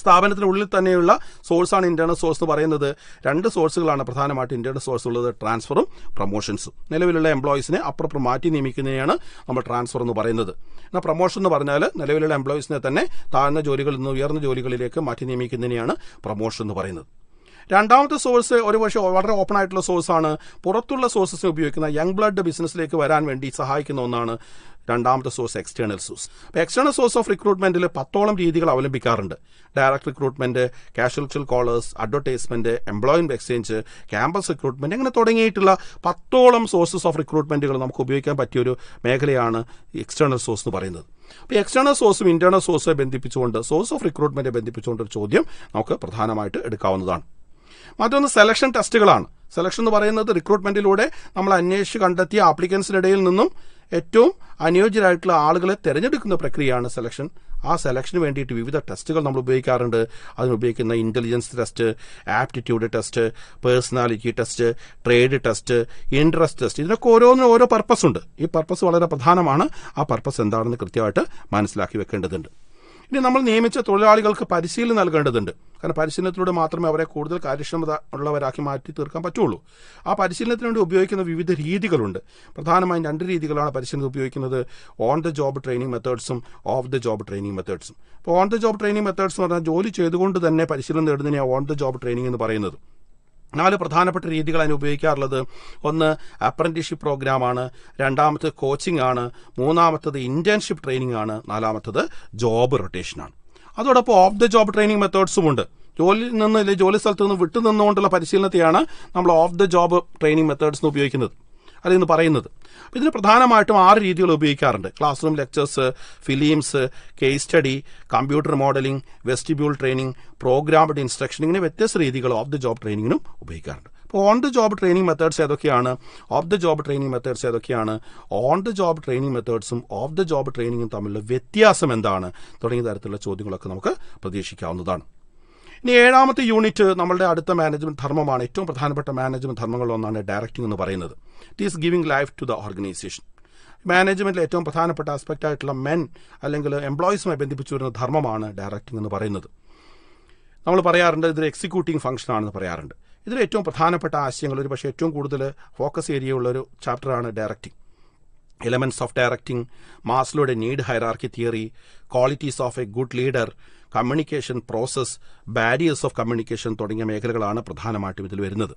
സ്ഥാപനത്തിനുള്ളിൽ തന്നെയുള്ള സോഴ്സാണ് internal source എന്ന് പറയുന്നത്. രണ്ട് സോഴ്സുകളാണ് പ്രധാനമായിട്ട് internal source ഉള്ളത്, ട്രാൻസ്ഫറും പ്രൊമോഷൻസും. നിലവിലുള്ള എംപ്ലോയീസിനെ അപ്പുറപ്പുറം മാറ്റി നിയമിക്കുന്നതിനെയാണ് നമ്മൾ ട്രാൻസ്ഫർ എന്ന് പറയുന്നത്. എന്നാൽ പ്രൊമോഷൻ എന്ന് പറഞ്ഞാൽ നിലവിലുള്ള എംപ്ലോയീസിനെ തന്നെ താഴ്ന്ന ജോലികളിൽ നിന്ന് ഉയർന്ന ജോലികളിലേക്ക് മാറ്റി നിയമിക്കുന്നതിനെയാണ് പ്രൊമോഷൻ എന്ന് പറയുന്നത്. രണ്ടാമത്തെ സോഴ്സ് ഒരു പക്ഷേ വളരെ ഓപ്പൺ ആയിട്ടുള്ള സോഴ്സാണ്. പുറത്തുള്ള സോഴ്സസിനെ ഉപയോഗിക്കുന്ന യങ് ബ്ലഡ് ബിസിനസ്സിലേക്ക് വരാൻ വേണ്ടി സഹായിക്കുന്ന ഒന്നാണ് രണ്ടാമത്തെ സോഴ്സ്, എക്സ്റ്റേണൽ സോഴ്സ്. അപ്പോൾ എക്സ്റ്റേണൽ സോഴ്സ് ഓഫ് റിക്രൂട്ട്മെന്റിൽ 10ഓളം രീതികൾ അവലംബിക്കാറുണ്ട്. Direct recruitment, casual callers, advertisement, employment exchange, campus recruitment, അങ്ങനെ തുടങ്ങിയിട്ടുള്ള 10ഓളം സോഴ്സസ് ഓഫ് റിക്രൂട്ട്മെന്റുകൾ നമുക്ക് ഉപയോഗിക്കാൻ പറ്റിയൊരു മേഖലയാണ് എക്സ്റ്റേണൽ സോഴ്സ് എന്ന് പറയുന്നത്. അപ്പോൾ എക്സ്റ്റേണൽ സോഴ്സും ഇന്റേണൽ സോഴ്സും ബന്ധിപ്പിച്ചുകൊണ്ട്, സോഴ്സ് ഓഫ് റിക്രൂട്ട്മെന്റ് ബന്ധിപ്പിച്ചുകൊണ്ട് ഒരു ചോദ്യം നമുക്ക് പ്രധാനമായിട്ട് എടുക്കാവുന്നതാണ്. മറ്റൊന്ന് സെലക്ഷൻ ടെസ്റ്റുകളാണ്. സെലക്ഷൻ എന്ന് പറയുന്നത് റിക്രൂട്ട്മെന്റിലൂടെ നമ്മൾ അന്വേഷിച്ച് കണ്ടെത്തിയ ആപ്ലിക്കൻസിനിടയിൽ നിന്നും ഏറ്റവും അനുയോജ്യരായിട്ടുള്ള ആളുകളെ തിരഞ്ഞെടുക്കുന്ന പ്രക്രിയയാണ് സെലക്ഷൻ. ആ സെലക്ഷന് വേണ്ടിയിട്ട് വിവിധ ടെസ്റ്റുകൾ നമ്മൾ ഉപയോഗിക്കാറുണ്ട്. അതിനുപയോഗിക്കുന്ന intelligence test, aptitude test, personality test, trade test, interest test, ഇതിനൊക്കെ ഓരോന്നും ഓരോ പർപ്പസ് ഉണ്ട്. ഈ പർപ്പസ് വളരെ പ്രധാനമാണ്. ആ പർപ്പസ് എന്താണെന്ന് കൃത്യമായിട്ട് മനസ്സിലാക്കി വെക്കേണ്ടതുണ്ട്. ഇനി നമ്മൾ നിയമിച്ച തൊഴിലാളികൾക്ക് പരിശീലനം നൽകേണ്ടതുണ്ട്. കാരണം പരിശീലനത്തിലൂടെ മാത്രമേ അവരെ കൂടുതൽ കാര്യക്ഷമത ഉള്ളവരാക്കി മാറ്റി തീർക്കാൻ പറ്റുള്ളൂ. ആ പരിശീലനത്തിന് വേണ്ടി ഉപയോഗിക്കുന്ന വിവിധ രീതികളുണ്ട്. പ്രധാനമായും രണ്ട് രീതികളാണ് പരിശീലനം ഉപയോഗിക്കുന്നത്, ഓൺ ദ ജോബ് ട്രെയിനിങ് മെത്തേഡ്സും ഓഫ് ദ ജോബ് ട്രെയിനിങ് മെത്തേഡ്സും. അപ്പോൾ on the job training methods എന്ന് പറഞ്ഞാൽ ജോലി ചെയ്തുകൊണ്ട് തന്നെ പരിശീലനം നേടുന്നതിനെയാണ് ഓൺ ദ ജോബ് ട്രെയിനിങ് എന്ന് പറയുന്നത്. 4 പ്രധാനപ്പെട്ട രീതികൾ അതിന് ഉപയോഗിക്കാറുള്ളത്. ഒന്ന് അപ്രന്റീസ്ഷിപ്പ് പ്രോഗ്രാമാണ്, രണ്ടാമത്തേത് കോച്ചിങ് ആണ്, മൂന്നാമത്തേത് ഇന്റേൺഷിപ്പ് ട്രെയിനിങ് ആണ്, നാലാമത്തേത് ജോബ് റൊട്ടേഷനാണ്. അതോടൊപ്പം ഓഫ് ദ ജോബ് ട്രെയിനിങ് മെത്തേഡ്സും ഉണ്ട്. ജോലിയിൽ നിന്ന് അല്ലെങ്കിൽ ജോലി സ്ഥലത്ത് നിന്ന് വിട്ടു നിന്നുകൊണ്ടുള്ള പരിശീലനത്തെയാണ് നമ്മൾ off the job training methods എന്ന് ഉപയോഗിക്കുന്നത്, അതെന്ന് പറയുന്നത്. ഇതിന് പ്രധാനമായിട്ടും 6 രീതികൾ ഉപയോഗിക്കാറുണ്ട്. Classroom lectures, films, case study, computer modelling, vestibule training, programmed instruction, ഇങ്ങനെ വ്യത്യസ്ത രീതികൾ ഓഫ് ദ ജോബ് ട്രെയിനിങ്ങിനും ഉപയോഗിക്കാറുണ്ട്. അപ്പോൾ on the job training methods ഏതൊക്കെയാണ്, off the job training methods ഏതൊക്കെയാണ്, ഓൺ ദ ജോബ് ട്രെയിനിങ് മെത്തേഡ്സും ഓഫ് ദ ജോബ് ട്രെയിനിങ്ങും തമ്മിലുള്ള വ്യത്യാസം എന്താണ് തുടങ്ങിയ തരത്തിലുള്ള ചോദ്യങ്ങളൊക്കെ നമുക്ക് പ്രതീക്ഷിക്കാവുന്നതാണ്. ഇനി 7ാമത്തെ യൂണിറ്റ് നമ്മളുടെ അടുത്ത മാനേജ്മെന്റ് ധർമ്മമാണ്. ഏറ്റവും പ്രധാനപ്പെട്ട മാനേജ്മെന്റ് ധർമ്മങ്ങളിലൊന്നാണ് ഡയറക്റ്റിംഗ് എന്ന് പറയുന്നത്. It is giving life to the organisation. മാനേജ്മെന്റിലെ ഏറ്റവും പ്രധാനപ്പെട്ട ആസ്പെക്റ്റ് ആയിട്ടുള്ള മെൻ അല്ലെങ്കിൽ എംപ്ലോയീസുമായി ബന്ധിപ്പിച്ചു വരുന്ന ധർമ്മമാണ് ഡയറക്റ്റിംഗ് എന്ന് പറയുന്നത്. നമ്മൾ പറയാറുണ്ട് ഇതൊരു എക്സിക്യൂട്ടിംഗ് ഫംഗ്ഷൻ ആണെന്ന് പറയാറുണ്ട്. ഇതിൽ ഏറ്റവും പ്രധാനപ്പെട്ട ആശയങ്ങൾ ഒരു പക്ഷേ ഏറ്റവും കൂടുതൽ ഫോക്കസ് ഏരിയ ഉള്ളൊരു ചാപ്റ്ററാണ് ഡയറക്റ്റിംഗ്. എലമെന്റ്സ് ഓഫ് ഡയറക്റ്റിംഗ്, മാസ്ലോയുടെ need hierarchy theory, qualities of a good leader, communication process, barriers of communication തുടങ്ങിയ മേഖലകളാണ് പ്രധാനമായിട്ടും ഇതിൽ വരുന്നത്.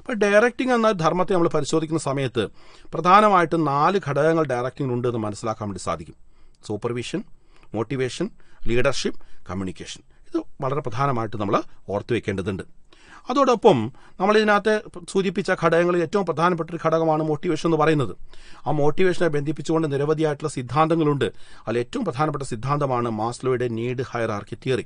അപ്പോൾ ഡയറക്റ്റിംഗ് എന്ന ധർമ്മത്തെ നമ്മൾ പരിശോധിക്കുന്ന സമയത്ത് പ്രധാനമായിട്ടും 4 ഘടകങ്ങൾ ഡയറക്റ്റിംഗിനുണ്ട് എന്ന് മനസ്സിലാക്കാൻ വേണ്ടി സാധിക്കും. Supervision, motivation, leadership, communication. ഇത് വളരെ പ്രധാനമായിട്ട് നമ്മൾ ഓർത്തു വയ്ക്കേണ്ടതുണ്ട്. അതോടൊപ്പം നമ്മൾ ഇതിനകത്ത് സൂചിപ്പിച്ച ഘടകങ്ങളിൽ ഏറ്റവും പ്രധാനപ്പെട്ട ഒരു ഘടകമാണ് മോട്ടിവേഷൻ എന്ന് പറയുന്നത്. ആ മോട്ടിവേഷനെ ബന്ധിപ്പിച്ചുകൊണ്ട് നിരവധിയായിട്ടുള്ള സിദ്ധാന്തങ്ങളുണ്ട്. അതിൽ ഏറ്റവും പ്രധാനപ്പെട്ട സിദ്ധാന്തമാണ് മാസ്ലോയുടെ നീഡ് ഹൈറാർക്കി തിയറി.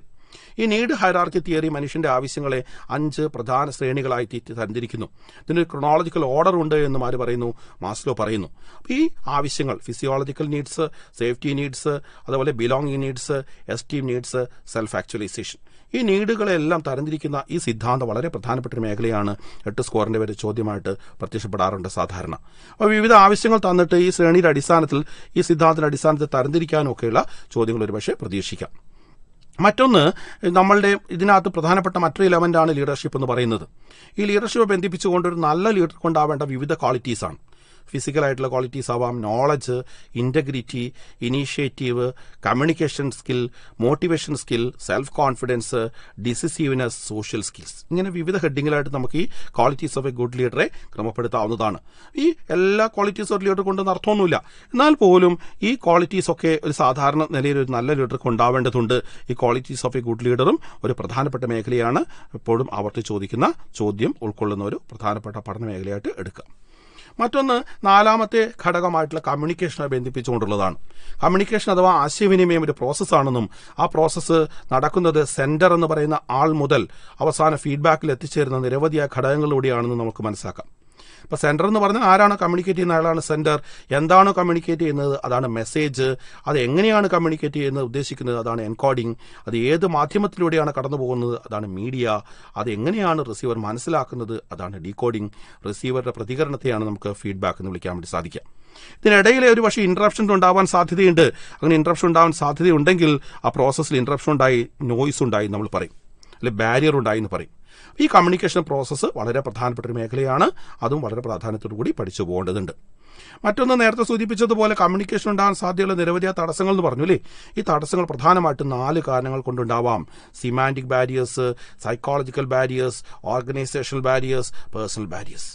ഈ നീഡ് ഹൈറാർക്കി തിയറി മനുഷ്യന്റെ ആവശ്യങ്ങളെ 5 പ്രധാന ശ്രേണികളായി തരംതിരിക്കുന്നു. ഇതിനൊരു ക്രോണോളജിക്കൽ ഓർഡർ ഉണ്ട് എന്നും ആര് പറയുന്നു, മാസ്ലോ പറയുന്നു. അപ്പോൾ ഈ ആവശ്യങ്ങൾ ഫിസിയോളജിക്കൽ നീഡ്സ്, സേഫ്റ്റി നീഡ്സ്, അതുപോലെ belonging needs, esteem needs, self actualisation, ഈ നീഡുകളെല്ലാം തരംതിരിക്കുന്ന ഈ സിദ്ധാന്തം വളരെ പ്രധാനപ്പെട്ട ഒരു മേഖലയാണ്. 8 സ്കോറിൻ്റെ വരെ ചോദ്യമായിട്ട് പ്രത്യക്ഷപ്പെടാറുണ്ട് സാധാരണ. അപ്പോൾ വിവിധ ആവശ്യങ്ങൾ തന്നിട്ട് ഈ ശ്രേണിയുടെ അടിസ്ഥാനത്തിൽ, ഈ സിദ്ധാന്തത്തിൻ്റെ അടിസ്ഥാനത്തിൽ തരംതിരിക്കാനൊക്കെയുള്ള ചോദ്യങ്ങൾ ഒരുപക്ഷെ പ്രതീക്ഷിക്കാം. Matona, Namalde, Idinatu Pradhana Patamatri, Lamandana leadership on the Baranada. He leadership of Bentipichu under Nala leader condavent of the qualities on physical qualities of knowledge, integrity, initiative, communication skill, motivation skill, self confidence, decisiveness, social skills. In a vivid heading letter, the qualities of a good leader, Kramapata Adana. E. Ella qualities of leader conda Narthonula. Nalpolum, E. qualities okay, Sadharna Nelly Nala leader condavent under qualities of a good leaderum, or a Pradhana Patamekliana, Podum Avati Chodikina, Chodium, or Colonor, Pradhana Patamegliata, Edka. Matana, Nalamate, Kadagamatla, communication of Bendi Pichondaladan. Communication of the Asivini made a process on them. Our processor, Nadakunda, the sender on the Barena, all model. Our son of feedback let the chair and the Revadia Kadangalodian on the Nokamasaka. But sender on the Barana, Arana communicate in Ireland sender, Yandana communicate in the Adana message, are the Enginiana communicate in the Desikan Adana encoding, are the Eda Mathematlodiana Katanabon Adana media, are the Enginiana receiver Mansilakan Adana decoding, receiver Pratikanathi feedback in the Camp Sadiqa. Then a daily interruption to Davan Sathi and an interruption down Sathi Undangil, a process interruption die, noise and die Namapari, a barrier and die in Pari. ഈ communication process വളരെ പ്രധാനപ്പെട്ട മേഖലയാണ് അതും വളരെ പ്രാധാന്യത്തോടെ കൂടി പഠിച്ചു പോകേണ്ടതുണ്ട് മറ്റൊന്ന് നേരത്തെ സൂചിപ്പിച്ചതുപോലെ കമ്മ്യൂണിക്കേഷൻ ഉണ്ടാകാൻ സാധ്യതയുള്ള നിരവധി തടസ്സങ്ങൾ എന്ന് പറഞ്ഞുല്ലേ ഈ തടസ്സങ്ങൾ പ്രധാനമായിട്ടും നാല് കാരണങ്ങൾ കൊണ്ടുണ്ടാവാം semantic barriers psychological barriers organisational barriers personal barriers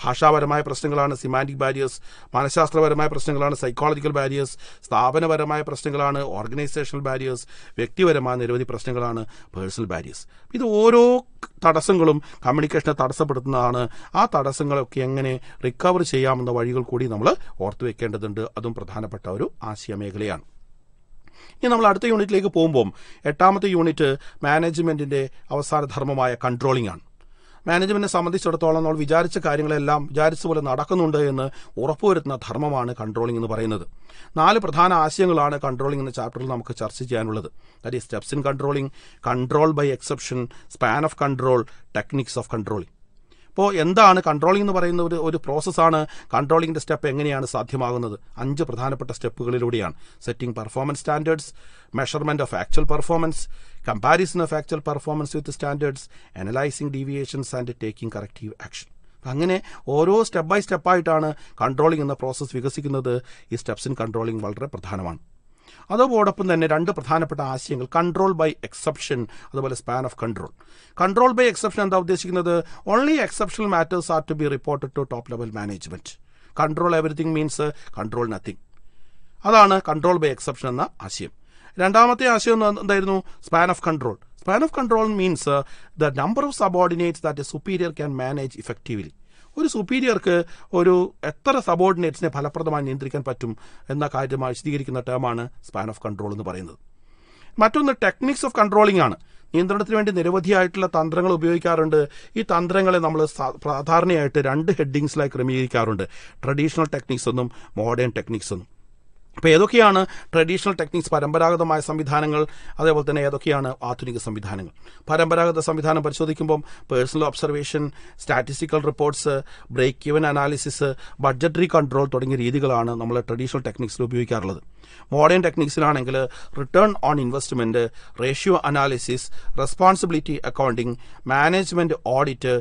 ഭാഷാപരമായ പ്രശ്നങ്ങളാണ് സിമാന്റിക് ബാരിയേഴ്സ് മനഃശാസ്ത്രപരമായ പ്രശ്നങ്ങളാണ് സൈക്കോളജിക്കൽ ബാരിയേഴ്സ് സ്ഥാപനപരമായ പ്രശ്നങ്ങളാണ് ഓർഗനൈസേഷണൽ ബാരിയേഴ്സ് വ്യക്തിപരമായ നിരവധി പ്രശ്നങ്ങളാണ് പേഴ്സണൽ ബാരിയേഴ്സ് ഇത് ഓരോ തടസ്സങ്ങളും കമ്മ്യൂണിക്കേഷനെ തടസ്സപ്പെടുത്തുന്നതാണ് ആ തടസ്സങ്ങളൊക്കെ എങ്ങനെ റിക്കവർ ചെയ്യാമെന്ന വഴികൾ കൂടി നമ്മൾ ഓർത്തു വെക്കേണ്ടതുണ്ട് അതും പ്രധാനപ്പെട്ട ഒരു ആശയമേഖലയാണ് ഇനി നമ്മൾ അടുത്ത യൂണിറ്റിലേക്ക് പോകുമ്പോൾ എട്ടാമത്തെ യൂണിറ്റ് മാനേജ്മെന്റിന്റെ അവസാന ധർമ്മമായ കൺട്രോളിംഗ് ആണ് Management is സംബന്ധിച്ചിടത്തോളം നമ്മൾ വിചാരിച്ച കാര്യങ്ങളെല്ലാം വിചാരിച്ചതുപോലെ നടക്കുന്നുണ്ട് എന്ന് ഉറപ്പുവരുത്തുന്ന ധർമ്മമാണ് കൺട്രോളിംഗ് എന്ന് പറയുന്നത്. നാല് പ്രധാന ആശയങ്ങളാണ് കൺട്രോളിംഗ് എന്ന ചാപ്റ്ററിൽ നമുക്ക് ചർച്ച ചെയ്യാനുള്ളത്. That is steps in controlling, control by exception, span of control, techniques of controlling. അപ്പോൾ എന്താണ് കൺട്രോളിംഗ് എന്ന് പറയുന്ന ഒരു പ്രോസസ്സാണ് കൺട്രോളിംഗിന്റെ സ്റ്റെപ്പ് എങ്ങനെയാണ് സാധ്യമാകുന്നത് അഞ്ച് പ്രധാനപ്പെട്ട സ്റ്റെപ്പുകളിലൂടെയാണ് setting performance standards measurement of actual performance comparison of actual performance with standards analysing deviations and taking corrective action അങ്ങനെ ഓരോ സ്റ്റെപ്പ് ബൈ സ്റ്റെപ്പ് ആയിട്ടാണ് കൺട്രോളിംഗ് എന്ന പ്രോസസ്സ് വികസിക്കുന്നത് ഈ സ്റ്റെപ്സ് ഇൻ കൺട്രോളിംഗ് വളരെ പ്രധാനമാണ് അതോടൊപ്പം തന്നെ രണ്ട് പ്രധാനപ്പെട്ട ആശയങ്ങൾ കൺട്രോൾ ബൈ എക്സെപ്ഷൻ അതുപോലെ span of control control by exception എന്താ ഉദ്ദേശിക്കുന്നത് only exceptional matters are to be reported to top level management control everything means control nothing അതാണ് കൺട്രോൾ ബൈ എക്സെപ്ഷൻ എന്ന ആശയം രണ്ടാമത്തെ ആശയം എന്തായിരുന്നു span of control means the number of subordinates that a superior can manage effectively ഒരു സുപ്പീരിയർക്ക് ഒരു എത്ര സബോർഡിനേറ്റ്സിനെ ഫലപ്രദമായി നിയന്ത്രിക്കാൻ പറ്റും എന്ന കാര്യം വിശദീകരിക്കുന്ന ടേമാണ് സ്പാൻ ഓഫ് കൺട്രോൾ എന്ന് പറയുന്നത് മറ്റൊന്ന് ടെക്നിക്സ് ഓഫ് കൺട്രോളിംഗ് ആണ് നിയന്ത്രണത്തിന് വേണ്ടി നിരവധിയായിട്ടുള്ള തന്ത്രങ്ങൾ ഉപയോഗിക്കാറുണ്ട് ഈ തന്ത്രങ്ങളെ നമ്മൾ സാധാരണയായിട്ട് രണ്ട് ഹെഡിങ്സിലായി ക്രമീകരിക്കാറുണ്ട് ട്രഡീഷണൽ ടെക്നിക്സ് എന്നും മോഡേൺ ടെക്നിക്സ് എന്നും അപ്പോൾ ഏതൊക്കെയാണ് ട്രഡീഷണൽ ടെക്നിക്സ് പരമ്പരാഗതമായ സംവിധാനങ്ങൾ അതേപോലെ തന്നെ ഏതൊക്കെയാണ് ആധുനിക സംവിധാനങ്ങൾ പരമ്പരാഗത സംവിധാനം പരിശോധിക്കുമ്പോൾ personal observation statistical reports break even analysis budgetary control തുടങ്ങിയ രീതികളാണ് നമ്മൾ ട്രഡീഷണൽ ടെക്നിക്സിൽ ഉപയോഗിക്കാറുള്ളത് മോഡേൺ ടെക്നിക്സിലാണെങ്കിൽ return on investment ratio analysis responsibility accounting management audit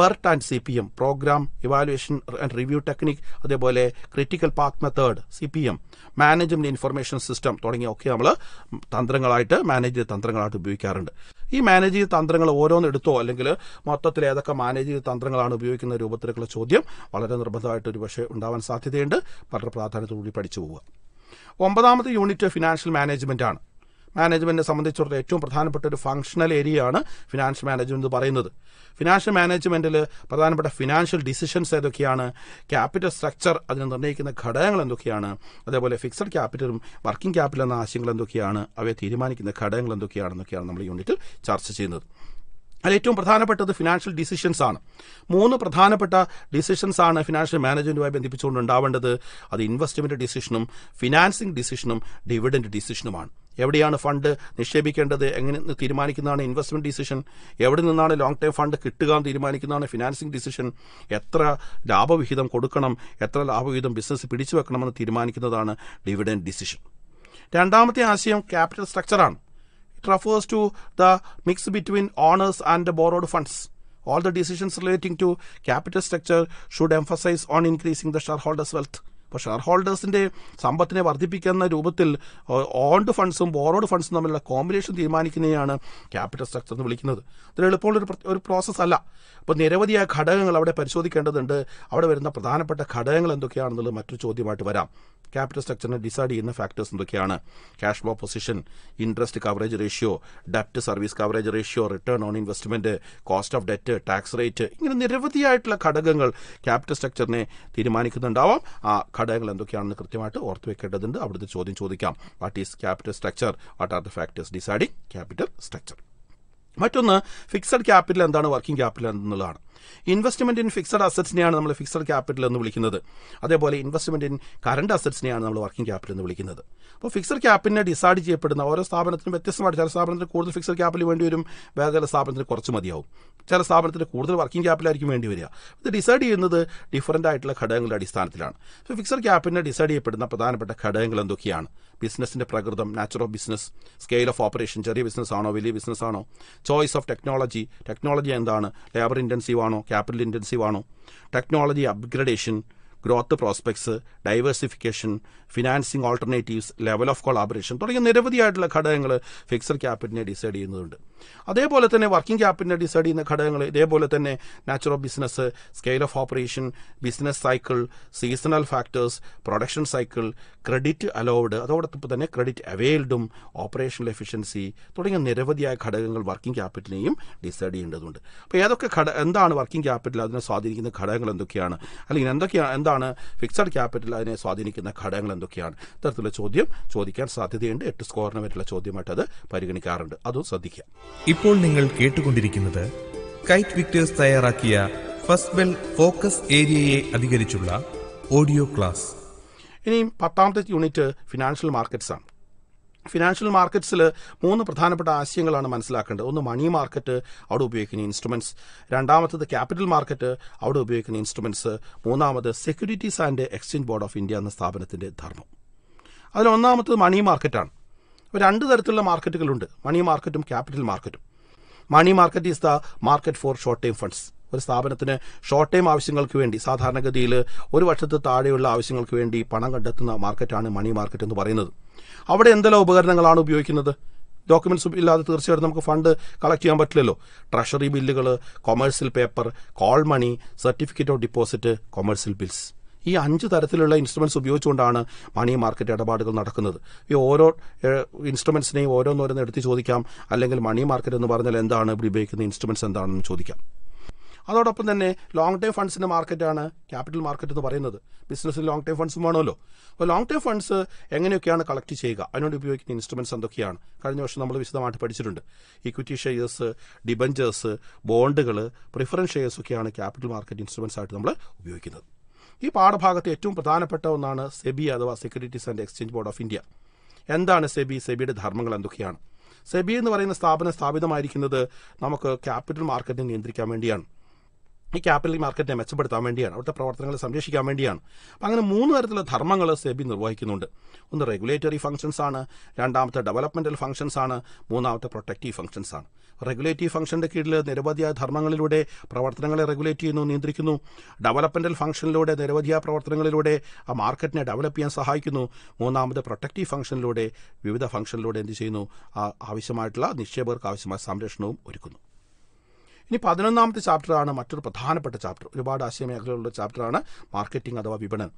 PERT and CPM, Program, Evaluation and Review Technique, അതേപോലെ Critical Path Method, CPM, Management Information System, തുടങ്ങിയൊക്കെ നമ്മൾ തന്ത്രങ്ങളായിട്ട് മാനേജ് ചെയ്ത തന്ത്രങ്ങളായിട്ട് ഉപയോഗിക്കാറുണ്ട് ഈ മാനേജ് ചെയ്ത തന്ത്രങ്ങൾ ഓരോന്നെടുത്തോ അല്ലെങ്കിൽ മൊത്തത്തിൽ ഏതൊക്കെ മാനേജ് ചെയ്ത തന്ത്രങ്ങളാണ് ഉപയോഗിക്കുന്ന രൂപത്തിലേക്കുള്ള ചോദ്യം വളരെ നിർബന്ധമായിട്ട് ഒരു പക്ഷേ ഉണ്ടാവാൻ സാധ്യതയുണ്ട് വളരെ പ്രാധാന്യത്തോടുകൂടി പഠിച്ചു പോവുക ഒമ്പതാമത്തെ യൂണിറ്റ് ഫിനാൻഷ്യൽ മാനേജ്മെന്റ് ആണ് മാനേജ്മെന്റിനെ സംബന്ധിച്ചിടത്തോളം ഏറ്റവും പ്രധാനപ്പെട്ട ഒരു ഫംഗ്ഷണൽ ഏരിയയാണ് ഫിനാൻഷ്യൽ മാനേജ്മെന്റ് എന്ന് പറയുന്നത് ഫിനാൻഷ്യൽ മാനേജ്മെന്റിൽ പ്രധാനപ്പെട്ട ഫിനാൻഷ്യൽ ഡിസിഷൻസ് ഏതൊക്കെയാണ് ക്യാപിറ്റൽ സ്ട്രക്ചർ അതിനെ നിർണ്ണയിക്കുന്ന ഘടകങ്ങൾ എന്തൊക്കെയാണ് അതേപോലെ ഫിക്സഡ് ക്യാപിറ്റലും വർക്കിംഗ് ക്യാപിറ്റൽ എന്ന ആശയങ്ങൾ എന്തൊക്കെയാണ് അവയെ തീരുമാനിക്കുന്ന ഘടകങ്ങൾ എന്തൊക്കെയാണെന്നൊക്കെയാണ് നമ്മൾ ഈ യൂണിറ്റിൽ ചർച്ച ചെയ്യുന്നത് അതിൽ ഏറ്റവും പ്രധാനപ്പെട്ടത് ഫിനാൻഷ്യൽ ഡിസിഷൻസ് ആണ് മൂന്ന് പ്രധാനപ്പെട്ട ഡിസിഷൻസ് ആണ് ഫിനാൻഷ്യൽ മാനേജ്മെന്റുമായി ബന്ധിപ്പിച്ചുകൊണ്ട് ഉണ്ടാവേണ്ടത് അത് ഇൻവെസ്റ്റ്മെന്റ് ഡിസിഷനും ഫിനാൻസിംഗ് ഡിസിഷനും ഡിവിഡൻഡ് ഡിസിഷനുമാണ് എവിടെയാണ് ഫണ്ട് നിക്ഷേപിക്കേണ്ടത് എങ്ങനെ തീരുമാനിക്കുന്നതാണ് ഇൻവെസ്റ്റ്മെന്റ് ഡിസിഷൻ എവിടെ നിന്നാണ് ലോങ് ടൈം ഫണ്ട് കിട്ടുക എന്ന് തീരുമാനിക്കുന്നതാണ് ഫിനാൻസിംഗ് ഡിസിഷൻ എത്ര ലാഭവിഹിതം കൊടുക്കണം എത്ര ലാഭവിഹിതം ബിസിനസ് പിടിച്ചു വെക്കണമെന്ന് തീരുമാനിക്കുന്നതാണ് ഡിവിഡൻഡ് ഡിസിഷൻ രണ്ടാമത്തെ ആശയം ക്യാപിറ്റൽ സ്ട്രക്ചറാണ് refers to the mix between owners and the borrowed funds. All the decisions relating to capital structure should emphasize on increasing the shareholders' wealth. But shareholders in the Sambatine Vardipikan Rubatil owned funds and borrowed funds number combination the Manikiana capital structure in the Vilikinother. There are process Allah. But Nerevia Kadangal out of Pershodi Kanda and out of the Pradana Pata Kadangal and the Kiana Matricho di Matavara. Capital structure and decide in the factors in the Kiana. Cash flow position, interest coverage ratio, debt service coverage ratio, return on investment, cost of debt, tax rate. In the Nerevia Kadangal capital structure ne the Manikandava. What is capital structure? What are the factors deciding capital structure? Fixed capital and then working capital and the investment in fixed assets near fixed capital and the Vilikinother. Other investment in current assets near working capital and the Vilikinother. But fixed capital decided or a sabbath and the sabbath the quarter fixed capital went to him where the sabbath and the working capital argument area. The decide in the different title of Kadangal Distantilan. So fixed capital decided Padana Kadangal and Dukian. Business in the Pragadam, nature of business, scale of operation, cherry business on Vili business on choice of technology, technology and then labor intensive on capital intensive on technology upgradation, growth prospects, diversification, financing alternatives, level of collaboration. So, you fixed capital decide in the working capital decide in the nature of business, scale of operation, business cycle, seasonal factors, production cycle, credit allowed, credit availed, operational efficiency. So, you working capital decide in the world. But, working capital the fixed capital and Swadinic in the Kadangal and the Kian. That's the Chodium, Chodikan Saturday and at score and Chodium at other Pariganicar and Adu Sadika. Ipol Ningle Ketukundikinada Kite Victor's Tayarakia, First Bell Focus Area Adigarichula, Audio Class. In Patamth Unit, Financial Markets. Financial markets are three പ്രധാനപ്പെട്ട ആശയങ്ങളാണ് മനസ്സിലാക്കേണ്ടത്. ഒന്ന് money market അവിടെ ഉപയോഗിക്കുന്ന instruments, രണ്ടാമത്തേത് capital market അവിടെ ഉപയോഗിക്കുന്ന instruments, മൂന്നാമത്തെ Securities and Exchange Board of India എന്ന സ്ഥാപനത്തിന്റെ ധർമ്മം. അതിൽ ഒന്നാമത്തേത് മണി മാർക്കറ്റാണ്. അപ്പോൾ രണ്ട് തരത്തിലുള്ള മാർക്കറ്റുകളുണ്ട്, മണി മാർക്കറ്റും ക്യാപിറ്റൽ മാർക്കറ്റും. Money market is the market for short time funds. ഒരു സ്ഥാപനത്തിന് ഷോർട്ട് ടൈം ആവശ്യങ്ങൾക്ക് വേണ്ടി സാധാരണഗതിയിൽ ഒരു വർഷത്തെ താഴെയുള്ള ആവശ്യങ്ങൾക്ക് വേണ്ടി പണം കണ്ടെത്തുന്ന മാർക്കറ്റാണ് മണി മാർക്കറ്റ് എന്ന് പറയുന്നത്. അവിടെ എന്തെല്ലാം ഉപകരണങ്ങളാണ് ഉപയോഗിക്കുന്നത്? ഡോക്യുമെന്റ്സ് ഇല്ലാതെ തീർച്ചയായിട്ടും നമുക്ക് ഫണ്ട് കളക്ട് ചെയ്യാൻ പറ്റില്ലല്ലോ. ട്രഷറി ബില്ലുകൾ, commercial paper, call money, certificate of deposit, commercial bills. ഈ അഞ്ച് തരത്തിലുള്ള ഇൻസ്ട്രുമെന്റ്സ് ഉപയോഗിച്ചുകൊണ്ടാണ് മണി മാർക്കറ്റ് ഇടപാടുകൾ നടക്കുന്നത്. ഈ ഓരോ ഇൻസ്ട്രുമെന്റ്സിനെയും ഓരോന്നോരോന്ന് എടുത്ത് ചോദിക്കാം, അല്ലെങ്കിൽ മണി മാർക്കറ്റ് എന്ന് പറഞ്ഞാൽ എന്താണ്, ഇവിടെ ഉപയോഗിക്കുന്ന ഇൻസ്ട്രുമെന്റ്സ് എന്താണെന്ന് ചോദിക്കാം. അതോടൊപ്പം തന്നെ ലോങ് ടൈം ഫണ്ട്സിൻ്റെ മാർക്കറ്റാണ് ക്യാപിറ്റൽ മാർക്കറ്റ് എന്ന് പറയുന്നത്. ബിസിനസ്സിൽ ലോങ് ടൈം ഫണ്ട്സും വേണമല്ലോ. അപ്പോൾ ലോങ് ടൈം ഫണ്ട്സ് എങ്ങനെയൊക്കെയാണ് കളക്ട് ചെയ്യുക, അതിനോട് ഉപയോഗിക്കുന്ന ഇൻസ്ട്രുമെൻറ്റ്സ് എന്തൊക്കെയാണ്, കഴിഞ്ഞ വർഷം നമ്മൾ വിശദമായിട്ട് പഠിച്ചിട്ടുണ്ട്. ഇക്വിറ്റി ഷെയർസ്, ഡിബഞ്ചേഴ്സ്, ബോണ്ടുകൾ, പ്രിഫറൻസ് ഷെയർസ് ഒക്കെയാണ് ക്യാപിറ്റൽ മാർക്കറ്റ് ഇൻസ്ട്രുമെൻറ്റ്സ് ആയിട്ട് നമ്മൾ ഉപയോഗിക്കുന്നത്. ഈ പാഠഭാഗത്ത് ഏറ്റവും പ്രധാനപ്പെട്ട ഒന്നാണ് സെബി അഥവാ Securities and Exchange Board of India. എന്താണ് സെബി, സെബിയുടെ ധർമ്മങ്ങൾ എന്തൊക്കെയാണ്? സെബി എന്ന് പറയുന്ന സ്ഥാപനം സ്ഥാപിതമായിരിക്കുന്നത് നമുക്ക് ക്യാപിറ്റൽ മാർക്കറ്റിനെ നിയന്ത്രിക്കാൻ വേണ്ടിയാണ്. ഈ ക്യാപിറ്റൽ മാർക്കറ്റിനെ മെച്ചപ്പെടുത്താൻ വേണ്ടിയാണ്, അവിടുത്തെ പ്രവർത്തനങ്ങളെ സംരക്ഷിക്കാൻ വേണ്ടിയാണ്. അപ്പം അങ്ങനെ മൂന്ന് തരത്തിലുള്ള ധർമ്മങ്ങൾ സെബി നിർവഹിക്കുന്നുണ്ട്. ഒന്ന് റെഗുലേറ്ററി ഫംഗ്ഷൻസ് ആണ്, രണ്ടാമത്തെ ഡെവലപ്മെൻറ്റൽ ഫംഗ്ഷൻസ് ആണ്, മൂന്നാമത്തെ പ്രൊട്ടക്റ്റീവ് ഫംഗ്ഷൻസ് ആണ്. റെഗുലേറ്റീവ് ഫംഗ്ഷൻ്റെ കീഴിൽ നിരവധിയായ ധർമ്മങ്ങളിലൂടെ പ്രവർത്തനങ്ങളെ റെഗുലേറ്റ് ചെയ്യുന്നു, നിയന്ത്രിക്കുന്നു. ഡെവലപ്മെൻറ്റൽ ഫംഗ്ഷനിലൂടെ നിരവധിയായ പ്രവർത്തനങ്ങളിലൂടെ ആ മാർക്കറ്റിനെ ഡെവലപ്പ് ചെയ്യാൻ സഹായിക്കുന്നു. മൂന്നാമത് പ്രൊട്ടക്റ്റീവ് ഫംഗ്ഷനിലൂടെ വിവിധ ഫംഗ്ഷനിലൂടെ എന്ത് ചെയ്യുന്നു, ആവശ്യമായിട്ടുള്ള നിക്ഷേപകർക്ക് ആവശ്യമായ സംരക്ഷണവും ഒരുക്കുന്നു. ഇനി 11ാമത്തെ ചാപ്റ്ററാണ് മറ്റൊരു പ്രധാനപ്പെട്ട ചാപ്റ്റർ. ഒരുപാട് ആശയമേഖലകളുള്ള ചാപ്റ്ററാണ് മാർക്കറ്റിംഗ് അഥവാ വിപണനം.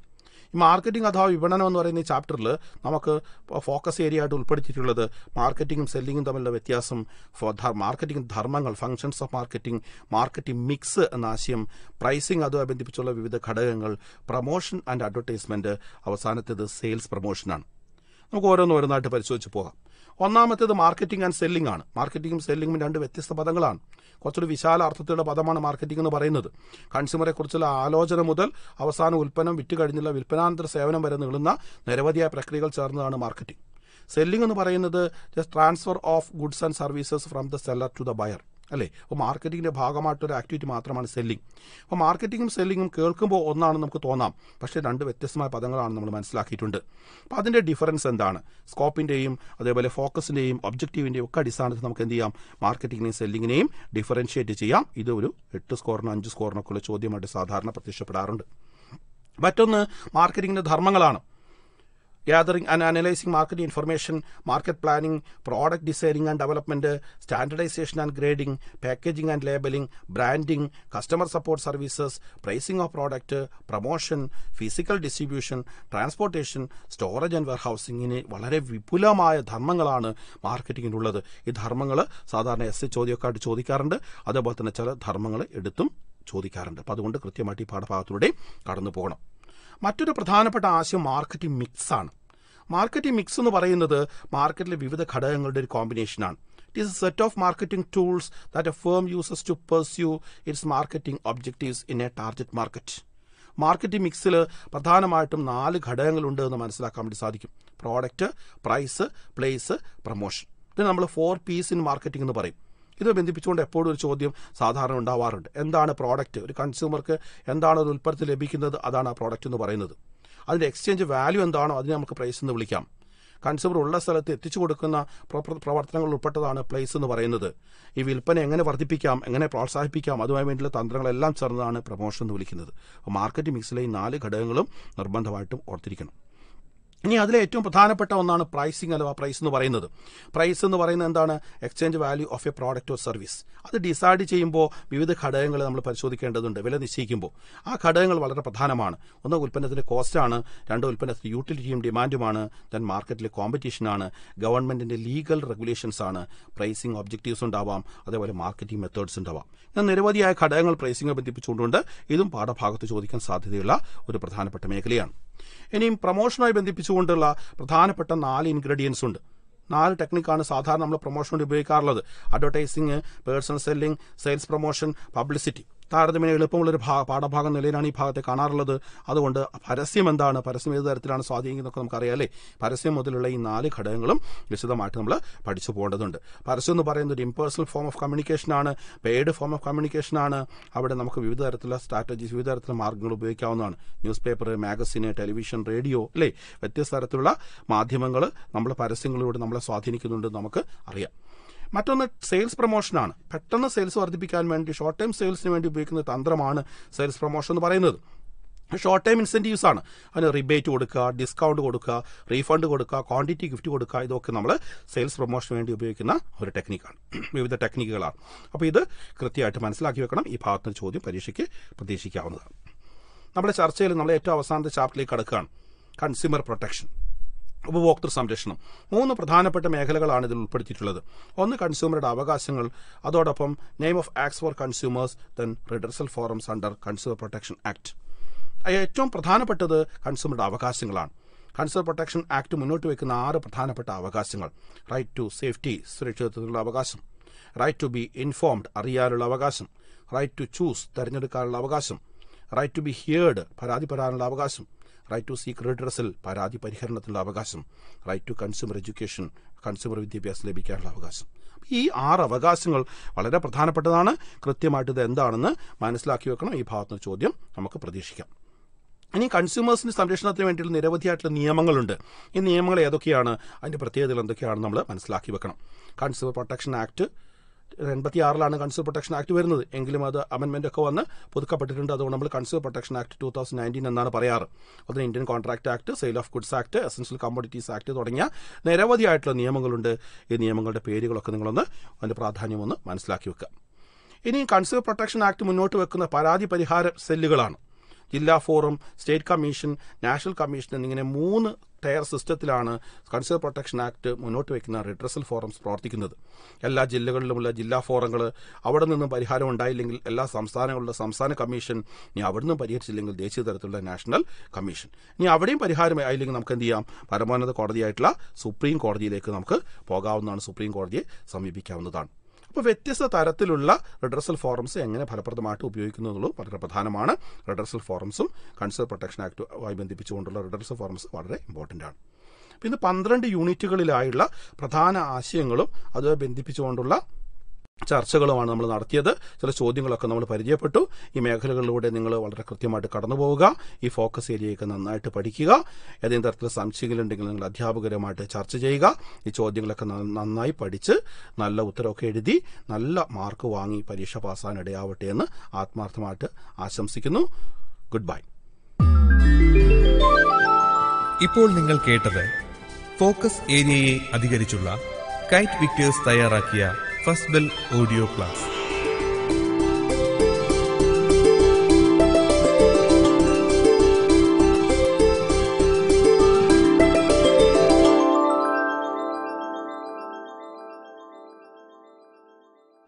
ഈ മാർക്കറ്റിംഗ് അഥവാ വിപണനം എന്ന് പറയുന്ന ഈ ചാപ്റ്ററിൽ നമുക്ക് ഫോക്കസ് ഏരിയ ആയിട്ട് ഉൾപ്പെടുത്തിയിട്ടുള്ളത് മാർക്കറ്റിംഗും സെല്ലിങ്ങും തമ്മിലുള്ള വ്യത്യാസം, മാർക്കറ്റിംഗ് ധർമ്മങ്ങൾ, functions of marketing, marketing mix എന്ന ആശയം, പ്രൈസിംഗ് അതുമായി ബന്ധിപ്പിച്ചുള്ള വിവിധ ഘടകങ്ങൾ, പ്രൊമോഷൻ ആൻഡ് അഡ്വർടൈസ്മെൻറ്റ്, അവസാനത്തേത് സെയിൽസ് പ്രൊമോഷനാണ്. നമുക്ക് ഓരോന്നോരോന്നായിട്ട് പരിശോധിച്ച് പോകാം. ഒന്നാമത്തേത് മാർക്കറ്റിംഗ് ആൻഡ് സെല്ലിംഗ് ആണ്. മാർക്കറ്റിംഗും സെല്ലിംഗും രണ്ട് വ്യത്യസ്ത പദങ്ങളാണ്. കുറച്ചുകൂടി വിശാല അർത്ഥത്തിലുള്ള പദമാണ് മാർക്കറ്റിംഗ് എന്ന് പറയുന്നത്. കൺസ്യൂമറെക്കുറിച്ചുള്ള ആലോചന മുതൽ അവസാന ഉൽപ്പന്നം വിറ്റ് കഴിഞ്ഞുള്ള വിൽപ്പനാന്തര സേവനം വരെ നീളുന്ന നിരവധിയായ പ്രക്രിയകൾ ചേർന്നതാണ് മാർക്കറ്റിംഗ്. സെല്ലിംഗ് എന്ന് പറയുന്നത് just transfer of goods and services from the seller to the buyer. Alle, marketing the Bhagamato activity matram and selling. For marketing and selling Kirkumbo on Kutona, Pashed under Vetesma Padangan Slaki Tunda. Pathenda difference and dana. Scope in the aim, other focus in the aim, objective in the Kadisan, marketing and selling name, differentiate Jia, either will it to score and just corner Kulachodium at the Sadharna Patisha. But on the marketing the Dharmangalana. Gathering and analyzing market information, market planning, product designing and development, standardization and grading, packaging and labeling, branding, customer support services, pricing of product, promotion, physical distribution, transportation, storage and warehousing in വളരെ വിപുലമായ ധർമ്മങ്ങളാണ് മാർക്കറ്റിംഗിനുള്ളത്. ഈ ധർമ്മങ്ങൾ സാധാരണ SA ചോദ്യക്കാരൻ ചോദിക്കാറുണ്ട്. അതേപോലെ തന്നെ ചില ധർമ്മങ്ങൾ എടുത്തും ചോദിക്കാറുണ്ട്. അപ്പോൾ അതുകൊണ്ട് കൃത്യമായി പാഠഭാഗത്തിലൂടെ കടന്നു പോകണം. മറ്റൊരു പ്രധാനപ്പെട്ട ആശയം മാർക്കറ്റിംഗ് മിക്സ് ആണ്. Marketing mix on the Varayanada, market live with the Kadangulder combination on. It is a set of marketing tools that a firm uses to pursue its marketing objectives in a target market. Marketing mixilla, Pathanamaitum, Nali Kadangulunda, the Mansala Comedy Sadik, product, price, place, promotion. The number of 4 P's in marketing in the Varay. This is the Podium, Sadhana and Dawarand, and the product, the consumer, and the Ulpertha Lebikin, the Adana product in the Varanada. The exchange value and the price in the Vilicam. Consumer Ulla Salate, Tichukana, proper Provartangal Patana place in the Varanada. If will pen and a Vartipicam, and a Prasai Picam, otherwise Tandra Lamps are on a promotion to Vilicana. A marketing mixlay Nali Kadangulum, Nurbandavatum or Trican. Any other item Patana Patana pricing and price in the Varanada. Price in the Varanandana, exchange value of a product or service. Other decided Chimbo, be with the Kadangal and Perso the Kandan, the Villa the Sikimbo. A Kadangal Valera Pathanaman, on the Wilpen as the Costana, and the Wilpen as the utility demand mana, then marketly competition ana, government and legal regulations ana, pricing objectives on Davam, other marketing methods in Davam. And there were the Kadangal pricing up in the Pichunda, even part of Hakatodikan Satila, with the Pathana Patamekalian. In promotion, I bend the Pichundala, Prathana Patanal ingredients und. Nal technique on a Sathar number promotion to be carla, advertising, person selling, sales promotion, publicity. Tar the Melapum, Padapagan, Lenani Pata, Canarla, other wonder, Parasim and Dana, Parasim, the Trian Sadi in the Comcariale, Parasim Modula in Ali Kadangulum, which is the Matamla, participated under. Parasun the Baran, the impersonal form of communication on a paid form of communication on a Abadanaka with the Rathala strategies with the Margulu Bekanon, newspaper, magazine, television, radio, lay, Vetis Ratula, Madhimangala, number Parasingle, number Sathinikundu Namaka, Aria. Matana sales promotion on Patana sales or the became short time sales in the Tandramana sales promotion short time incentives on a rebate odaka, discount odaka, refund odaka, quantity gift odaka, sales promotion and you break in a technique on. We with the technical are either Kratia Manslakam, E partner Chodi, Parishiki, Padishikana. Number Charchel and later was on the chapter Kadakan. Consumer protection. Walk through some decision. Moon the Prathana Pata Mekalaka and the particular. On the consumer Davaga single, Adodapum, name of acts for consumers, then redressal forums under Consumer Protection Act. I told Prathana Pata the Consumer Davaga single. Consumer Protection Act to Munotuikan are Prathana Pata Avaga single. Right to safety, Srichur Lavagasum. Right to be informed, Ariar Lavagasum. Right to choose, Tarinakar Lavagasum. Right to be heard, Paradiparan Lavagasum. Right to seek redressal, Paradi Pariharnath Lavagasum, right to consumer education, consumer with the PS Lebikar Lavagasum. E. R. Avagasingal, Valera Prathana Patana, Kritimata the Endana, Manislakyokan, E. Partner Chodium, Amaka Pradeshika. Any consumers in the Samdeshna Treventil Nerevatiatla Niamangalunda, in the Emala Adokiana, and the Prathedal and the Kiranamla, Manslakivakana. Consumer Protection Act. Renbatiarlana Consumer Protection Act Verno, Englimada Amendment Kovana, Putka Patrinda, the Honorable Consumer Protection Act 2019 and Nana Pariar, or the Indian Contract Act, Sale of Goods Act, Essential Commodities Act, Orina, Nereva the Atla Niamangalunda, in Niamangal the Perigal Kangalana, and the Pradhanimana, Manslakuka. Any Consumer Protection Act Munotuakana Paradi Parihar Seligalan, Jilla Forum, State Commission, National Commission, in a moon. Tire Sistatilana, Consumer Protection Act, Munotuekna, Redressal Forums, Protikinada, Ella Jilla Jilla Forangler, Avadan by Haro and Dialing, Ella Samsana Commission, Niavadan by Chilingal, Deci, the National Commission. Niavadim by Haro, Iling Namkandia, Paramana the Cordiatla, Supreme Cordia Economica, Pogav non Supreme Cordia, Sami Bikanudan. Vetisa Taratilula, Redressal Forums, and Parapadamatu, Buikunulu, Parapadanamana, Redressal Forums, Consumer Protection Act, Viben the Pichundula, Redressal Forums are important. In the Pandran, the Unitical Idla, Prathana Asiangolo, other Bendipichondula. ചർച്ചകളുമാണ് നമ്മൾ നടത്തിയത്. ചില ചോദ്യങ്ങളൊക്കെ നമ്മൾ പരിചയപ്പെട്ടു. ഈ മേഖലകളിലൂടെ നിങ്ങൾ വളരെ കൃത്യമായിട്ട് കടന്നു പോവുക. ഈ ഫോക്കസ് ഏരിയയൊക്കെ നന്നായിട്ട് പഠിക്കുക. ഏതെങ്കിലും തരത്തിൽ സംശയങ്ങളുണ്ടെങ്കിൽ നിങ്ങൾ അധ്യാപകരുമായിട്ട് ചർച്ച ചെയ്യുക. ഈ ചോദ്യങ്ങളൊക്കെ നന്നായി പഠിച്ച് നല്ല ഉത്തരമൊക്കെ എഴുതി നല്ല മാർക്ക് വാങ്ങി പരീക്ഷ പാസ്സാനിടയാവട്ടെ എന്ന് ആത്മാർത്ഥമായിട്ട് ആശംസിക്കുന്നു. Goodbye. ഇപ്പോൾ നിങ്ങൾ കേട്ടത് ഫോക്കസ് ഏരിയയെ അധികരിച്ചുള്ള കൈറ്റ് വിക്ടേഴ്സ് തയ്യാറാക്കിയ ഫസ്റ്റ് ബെൽ ഓഡിയോ ക്ലാസ്.